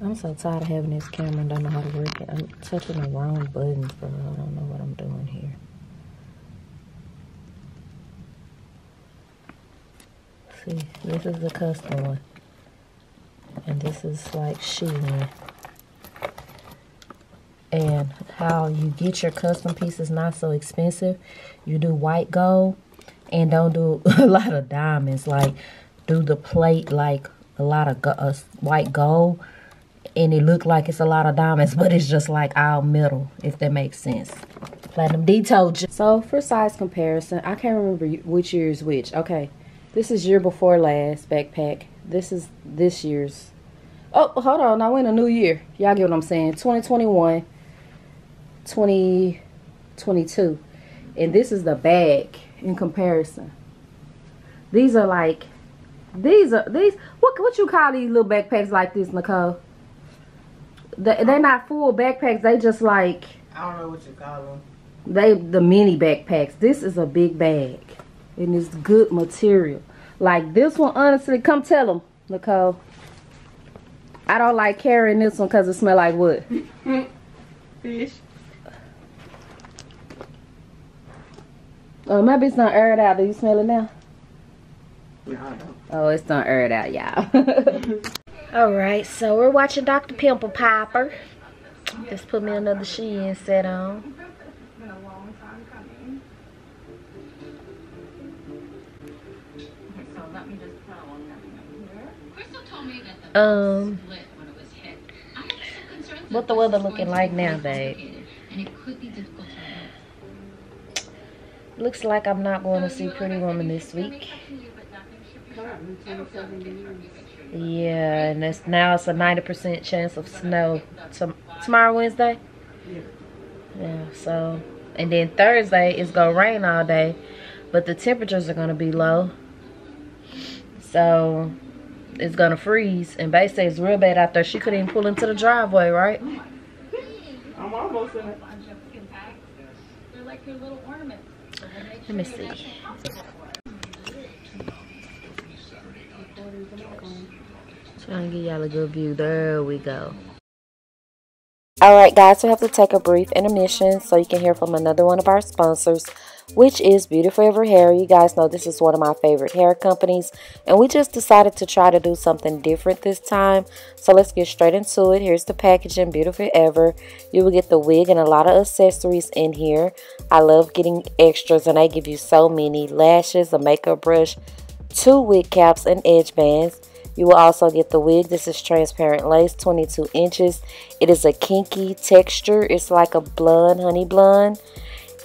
I'm so tired of having this camera and don't know how to work it. I'm touching the wrong buttons, bro. I don't know what I'm doing here. See, this is the custom one, and this is like Shein. And how you get your custom piece is not so expensive. You do white gold and don't do a lot of diamonds. Like, do the plate like a lot of white gold, and it look like it's a lot of diamonds, but it's just like all metal, if that makes sense. Platinum detox. So for size comparison, I can't remember which year is which. Okay. This is year before last backpack. This is this year's. Oh, hold on. Now we're in a new year. Y'all get what I'm saying. 2021. 2022. And this is the bag in comparison. These are like... These what you call these little backpacks like this, Nicole? They're not full backpacks. They just like... I don't know what you call them. The mini backpacks. This is a big bag. And it's good material. Like this one, honestly, come tell them, Nicole. I don't like carrying this one because it smells like what? Fish. Oh, maybe it's not aired out. Do you smell it now? No, I don't. Oh, it's not aired out, y'all. Alright, so we're watching Dr. Pimple Popper. Just put me another Shein set on. What the weather looking like now, babe? Looks like I'm not going to see Pretty Woman this week. Yeah, and it's now it's a 90% chance of snow tomorrow, Wednesday. Yeah, so and then Thursday it's gonna rain all day, but the temperatures are gonna be low. So it's gonna freeze, and Bae says it's real bad out there. She couldn't even pull into the driveway, right? I'm almost in it. They're like your little ornaments. Let me see. Trying to give y'all a good view. There we go. Alright guys, we have to take a brief intermission so you can hear from another one of our sponsors, which is Beauty Forever Hair. You guys know this is one of my favorite hair companies, and we just decided to try to do something different this time. So let's get straight into it. Here's the packaging, Beauty Forever. You will get the wig and a lot of accessories in here. I love getting extras, and they give you so many: lashes, a makeup brush, 2 wig caps, and edge bands. You will also get the wig. This is transparent lace, 22 inches. It is a kinky texture. It's like a blonde, honey blonde.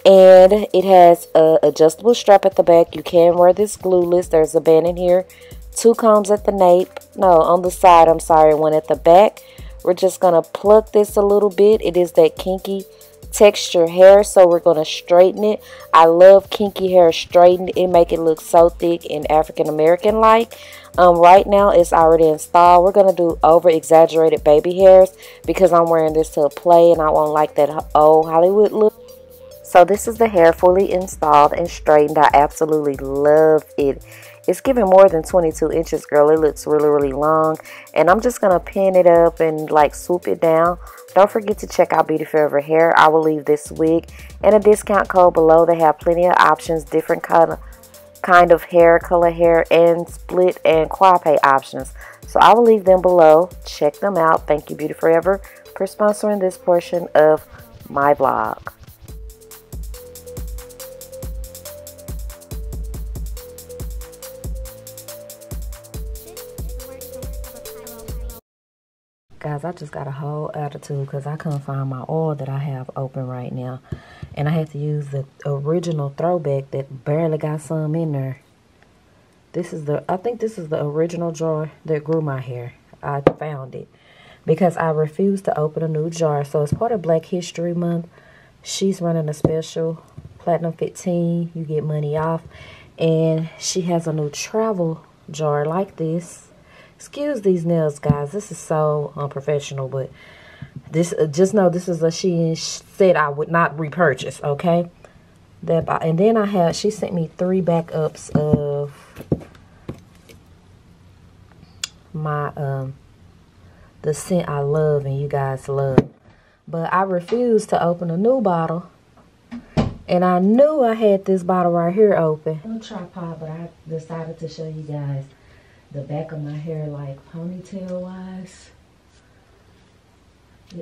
And it has an adjustable strap at the back. You can wear this glueless. There's a band in here. 2 combs at the nape. No, on the side, I'm sorry. 1 at the back. We're just going to pluck this a little bit. It is that kinky texture hair, so we're going to straighten it. I love kinky hair straightened. It make it look so thick and African American like. Right now it's already installed. We're going to do over exaggerated baby hairs because I'm wearing this to a play and I won't like that old Hollywood look. So this is the hair fully installed and straightened. I absolutely love it. It's giving more than 22 inches, girl. It looks really, really long. And I'm just going to pin it up and like swoop it down. Don't forget to check out Beauty Forever Hair. I will leave this wig and a discount code below. They have plenty of options, different kind of hair, color hair, and split and quad-pay options. So I will leave them below. Check them out. Thank you, Beauty Forever, for sponsoring this portion of my vlog. Guys, I just got a whole attitude because I couldn't find my oil that I have open right now. And I had to use the original throwback that barely got some in there. This is the, I think this is the original jar that grew my hair. I found it because I refused to open a new jar. So as part of Black History Month, she's running a special Platinum 15. You get money off. And she has a new travel jar like this. Excuse these nails, guys. This is so unprofessional, but this just know this is a Shein set I would not repurchase, okay? That, and then I have, she sent me 3 backups of my the scent I love and you guys love, but I refused to open a new bottle. And I knew I had this bottle right here open. No tripod, but I decided to show you guys the back of my hair, like ponytail wise.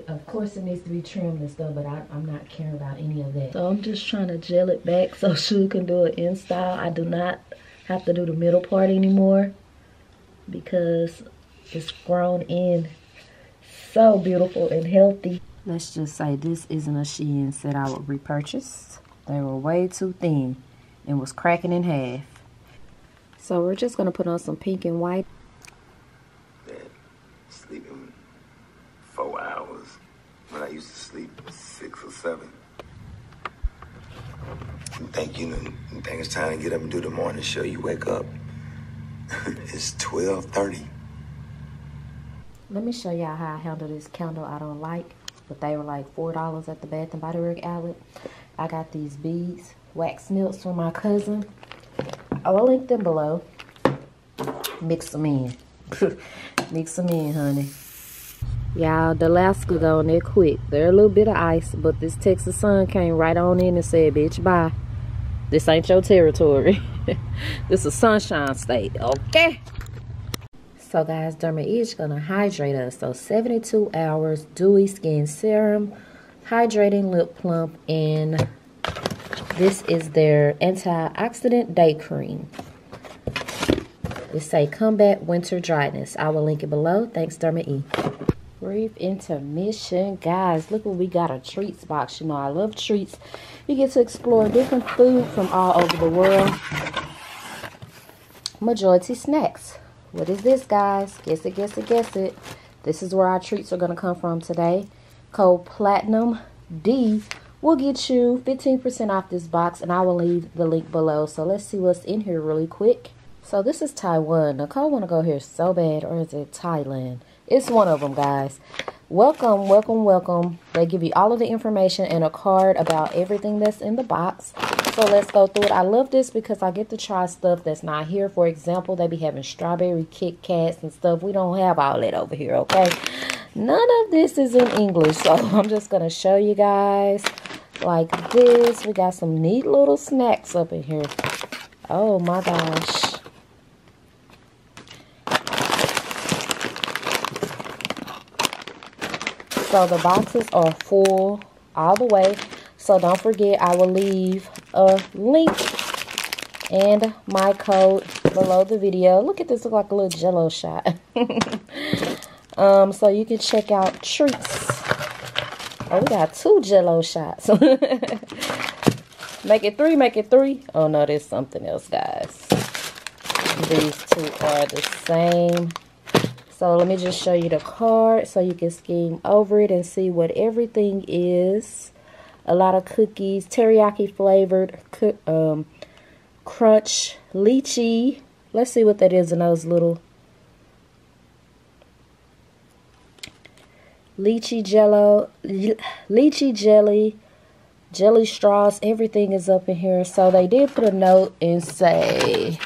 Of course it needs to be trimmed and stuff, but I'm not caring about any of that. So I'm just trying to gel it back so Shu can do it in style. I do not have to do the middle part anymore because it's grown in so beautiful and healthy. Let's just say this isn't a Shein set I would repurchase. They were way too thin and was cracking in half. So we're just going to put on some pink and white. Bed, sleeping 4 hours when I used to sleep 6 or 7. And think, you know, and think it's time to get up and do the morning show. You wake up, it's 12:30. Let me show y'all how I handle this candle I don't like, but they were like $4 at the Bath and Body Works outlet. I got these beads, wax melts from my cousin. I'll link them below. Mix them in. Mix them in, honey. Y'all, the Alaska gone there quick. They're a little bit of ice, but this Texas sun came right on in and said, bitch, bye. This ain't your territory. This is a sunshine state, okay? So, guys, Derma E is going to hydrate us. So, 72 hours dewy skin serum, hydrating lip plump, and this is their antioxidant day cream. It say combat winter dryness. I will link it below. Thanks, Derma E. Brief intermission, guys. Look what we got, a treats box. You know I love treats. You get to explore different food from all over the world. Majority snacks. What is this, guys? Guess it, guess it, guess it. This is where our treats are going to come from today. Code Platinum D will get you 15% off this box, and I will leave the link below. So let's see what's in here really quick. So this is Taiwan. Nicole want to go here so bad, or is it Thailand? It's one of them, guys. Welcome, welcome, welcome. They give you all of the information and a card about everything that's in the box. So let's go through it. I love this because I get to try stuff that's not here. For example, they be having strawberry Kit Kats and stuff. We don't have all that over here, okay? None of this is in English, so I'm just going to show you guys. like this. We got some neat little snacks up in here. Oh my gosh. So the boxes are full all the way. So don't forget, I will leave a link and my code below the video. Look at this, look like a little jello shot. So you can check out Treats. Oh, we got 2 jello shots. Make it 3, make it 3. Oh no, there's something else, guys. These 2 are the same. So let me just show you the card so you can skim over it and see what everything is. A lot of cookies, teriyaki flavored, crunch, lychee. Let's see what that is in those little. Lychee jello, lychee jelly, jelly straws, everything is up in here. So they did put a note and say,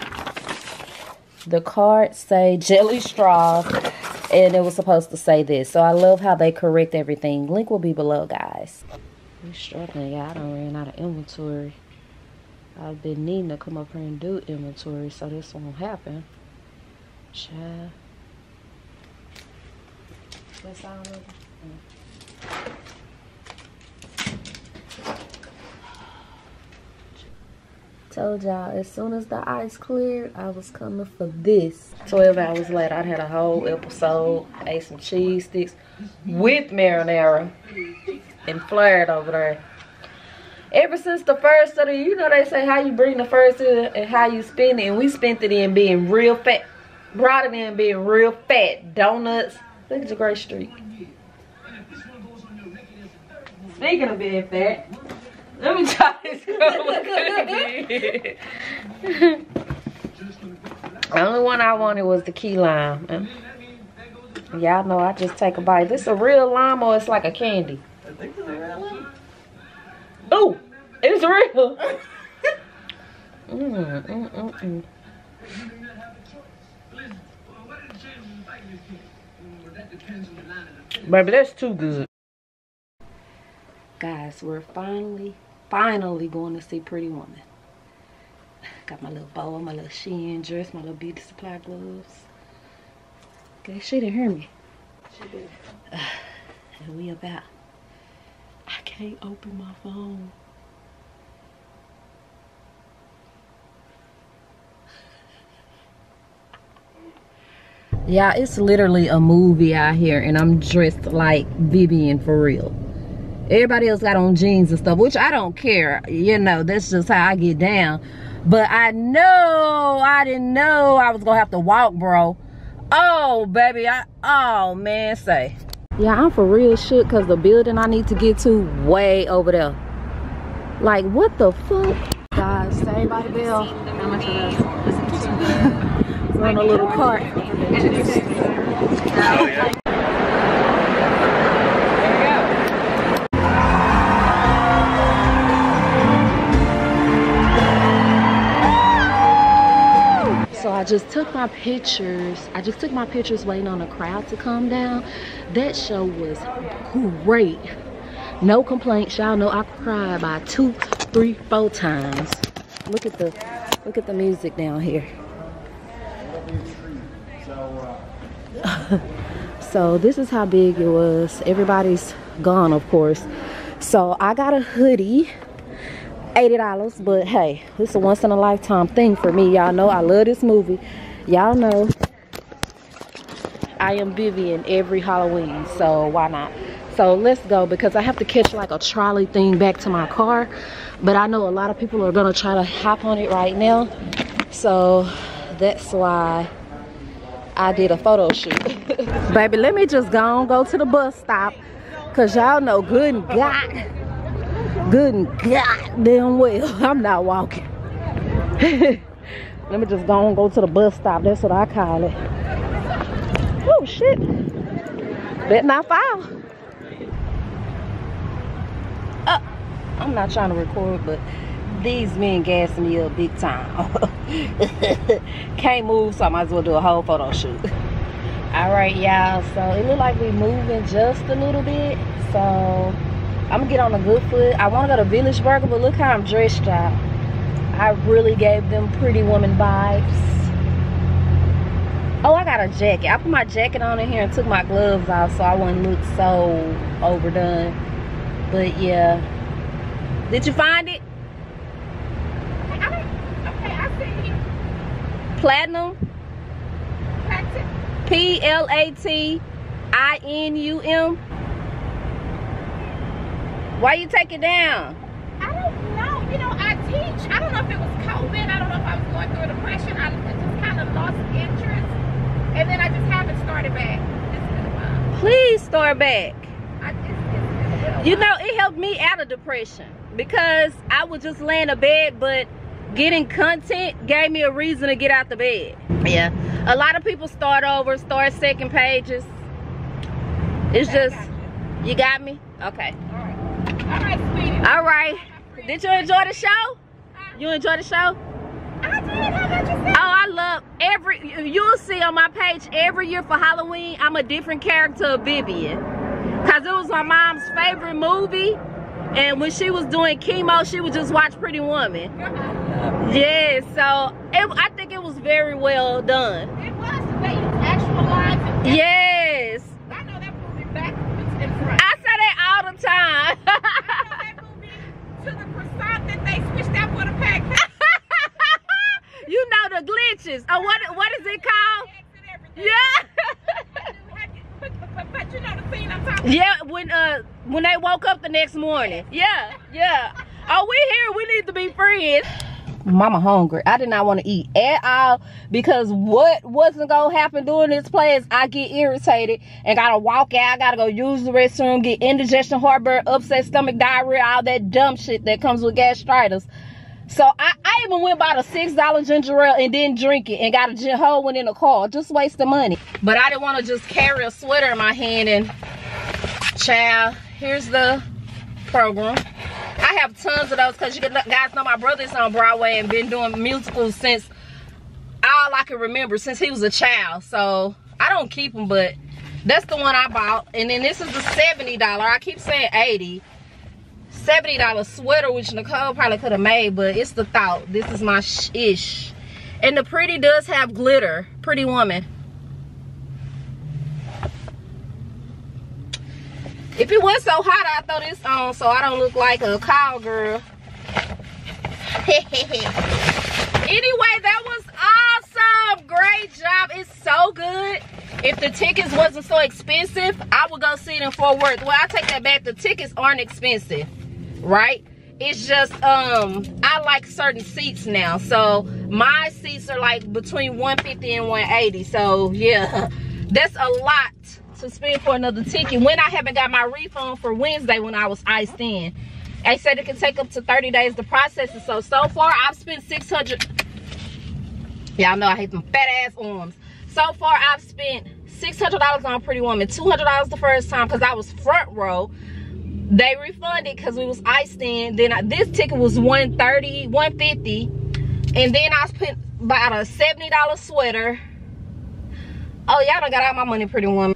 the card say jelly straw, and it was supposed to say this. So I love how they correct everything. Link will be below, guys. We're struggling, y'all. I done ran out of inventory. I've been needing to come up here and do inventory, so this won't happen. Child. That's all over. Told y'all, as soon as the ice cleared, I was coming for this. 12 hours later, I had a whole episode. I ate some cheese sticks with marinara and flared over there. Ever since the first of the, you know they say how you bring the first in and how you spend it. And we spent it in being real fat. Brought it in being real fat. Donuts. Look at the great streak. Speaking of being fat, let me try this girl with cookie. The only one I wanted was the key lime. Y'all know I just take a bite. This a real lime or it's like a candy? I think it's a real one. Oh, it's real. Baby, that's too good. Guys, we're finally going to see Pretty Woman. Got my little bow, my little Shein dress, my little beauty supply gloves. Okay, she didn't hear me. She did. And we about. I can't open my phone. Yeah, it's literally a movie out here, and I'm dressed like Vivian for real. Everybody else got on jeans and stuff, which I don't care. You know, that's just how I get down. But I know, I didn't know I was going to have to walk, bro. Oh, baby, oh, man, say. Yeah, I'm for real shook because the building I need to get to way over there. Like, what the fuck? Guys, save by the bell. How much of we're on a little cart. So I just took my pictures waiting on the crowd to come down. That show was great. No complaints, y'all know I cried by 2, 3, 4 times. Look at the music down here. So this is how big it was. Everybody's gone, of course. So I got a hoodie, $80, but hey, this is a once in a lifetime thing for me. Y'all know I love this movie. Y'all know I am Vivian every Halloween, so why not? So let's go, because I have to catch like a trolley thing back to my car, but I know a lot of people are gonna try to hop on it right now, so that's why I did a photo shoot. Baby, let me just go to the bus stop, because y'all know good and god damn well I'm not walking. Let me just go to the bus stop. That's what I call it. Oh shit, better not fall. I'm not trying to record, but these men gassing me up big time. Can't move, so I might as well do a whole photo shoot. All right, y'all, so it looked like we moving just a little bit, so I'm gonna get on a good foot. I want to go to Village Burger, but look how I'm dressed up. I really gave them Pretty Woman vibes. Oh, I got a jacket. I put my jacket on in here and took my gloves off so I wouldn't look so overdone. But yeah, did you find it? Okay, I see you. Platinum. P-L-A-T-I-N-U-M. Why you take it down? I don't know. You know, I teach. I don't know if it was COVID. I don't know if I was going through a depression. I just kind of lost interest. And then I just haven't started back. It's been a while. Please start back. You know, it helped me out of depression. Because I was just laying in bed, but getting content gave me a reason to get out the bed. Yeah. A lot of people start over, start second pages. It's just, you got me? Okay. All right. Alright, sweetie. Alright. Did you enjoy the show? You enjoy the show? I did. How about yourself? Oh, I love every... You'll see on my page every year for Halloween, I'm a different character of Vivian. Because it was my mom's favorite movie. And when she was doing chemo, she would just watch Pretty Woman. Yeah, so I think it was very well done. It was. The way you actual lines. Yes. I know that movie backwards and front. I say that all the time. To the croissant that they switched out for the package. You know, the glitches. Oh, what is it called? Yeah. But you know the scene I'm talking about. Yeah, when they woke up the next morning. Yeah, yeah. Oh, we here. We need to be friends. Mama hungry. I did not want to eat at all because what wasn't gonna happen during this play is I get irritated and gotta walk out, gotta go use the restroom, get indigestion, heartburn, upset stomach, diarrhea, all that dumb shit that comes with gastritis. So I even went by the $6 ginger ale and didn't drink it and got a whole one in the car. Just waste the money. But I didn't want to just carry a sweater in my hand and child. Here's the program. I have tons of those because you guys know my brother's on Broadway and been doing musicals since all I can remember, since he was a child. So I don't keep them, but that's the one I bought. And then this is the $70. I keep saying $80. $70 sweater, which Nicole probably could have made, but it's the thought. This is my ish. And the Pretty does have glitter. Pretty Woman. If it was so hot, I'd throw this on so I don't look like a cowgirl. Anyway, that was awesome. Great job. It's so good. If the tickets wasn't so expensive, I would go see it in Fort Worth. Well, I take that back. The tickets aren't expensive, right? It's just I like certain seats now. So my seats are like between 150 and 180. So yeah, that's a lot to spend for another ticket when I haven't got my refund for Wednesday when I was iced in. They said it can take up to 30 days to process it. So far I've spent 600. Y'all know I hate them fat ass arms. So far I've spent $600 on Pretty Woman, $200 the first time because I was front row. They refunded because we was iced in. Then this ticket was 130, 150, and then I spent about a $70 sweater. Oh, y'all done got out my money, Pretty Woman.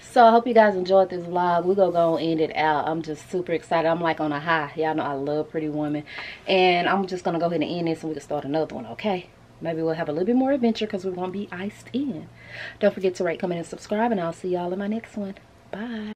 So I hope you guys enjoyed this vlog. We're gonna go and end it out. I'm just super excited. I'm like on a high. Y'all know I love Pretty Woman. And I'm just gonna go ahead and end this so we can start another one, okay? Maybe we'll have a little bit more adventure because we won't be iced in. Don't forget to rate, comment, and subscribe, and I'll see y'all in my next one. Bye.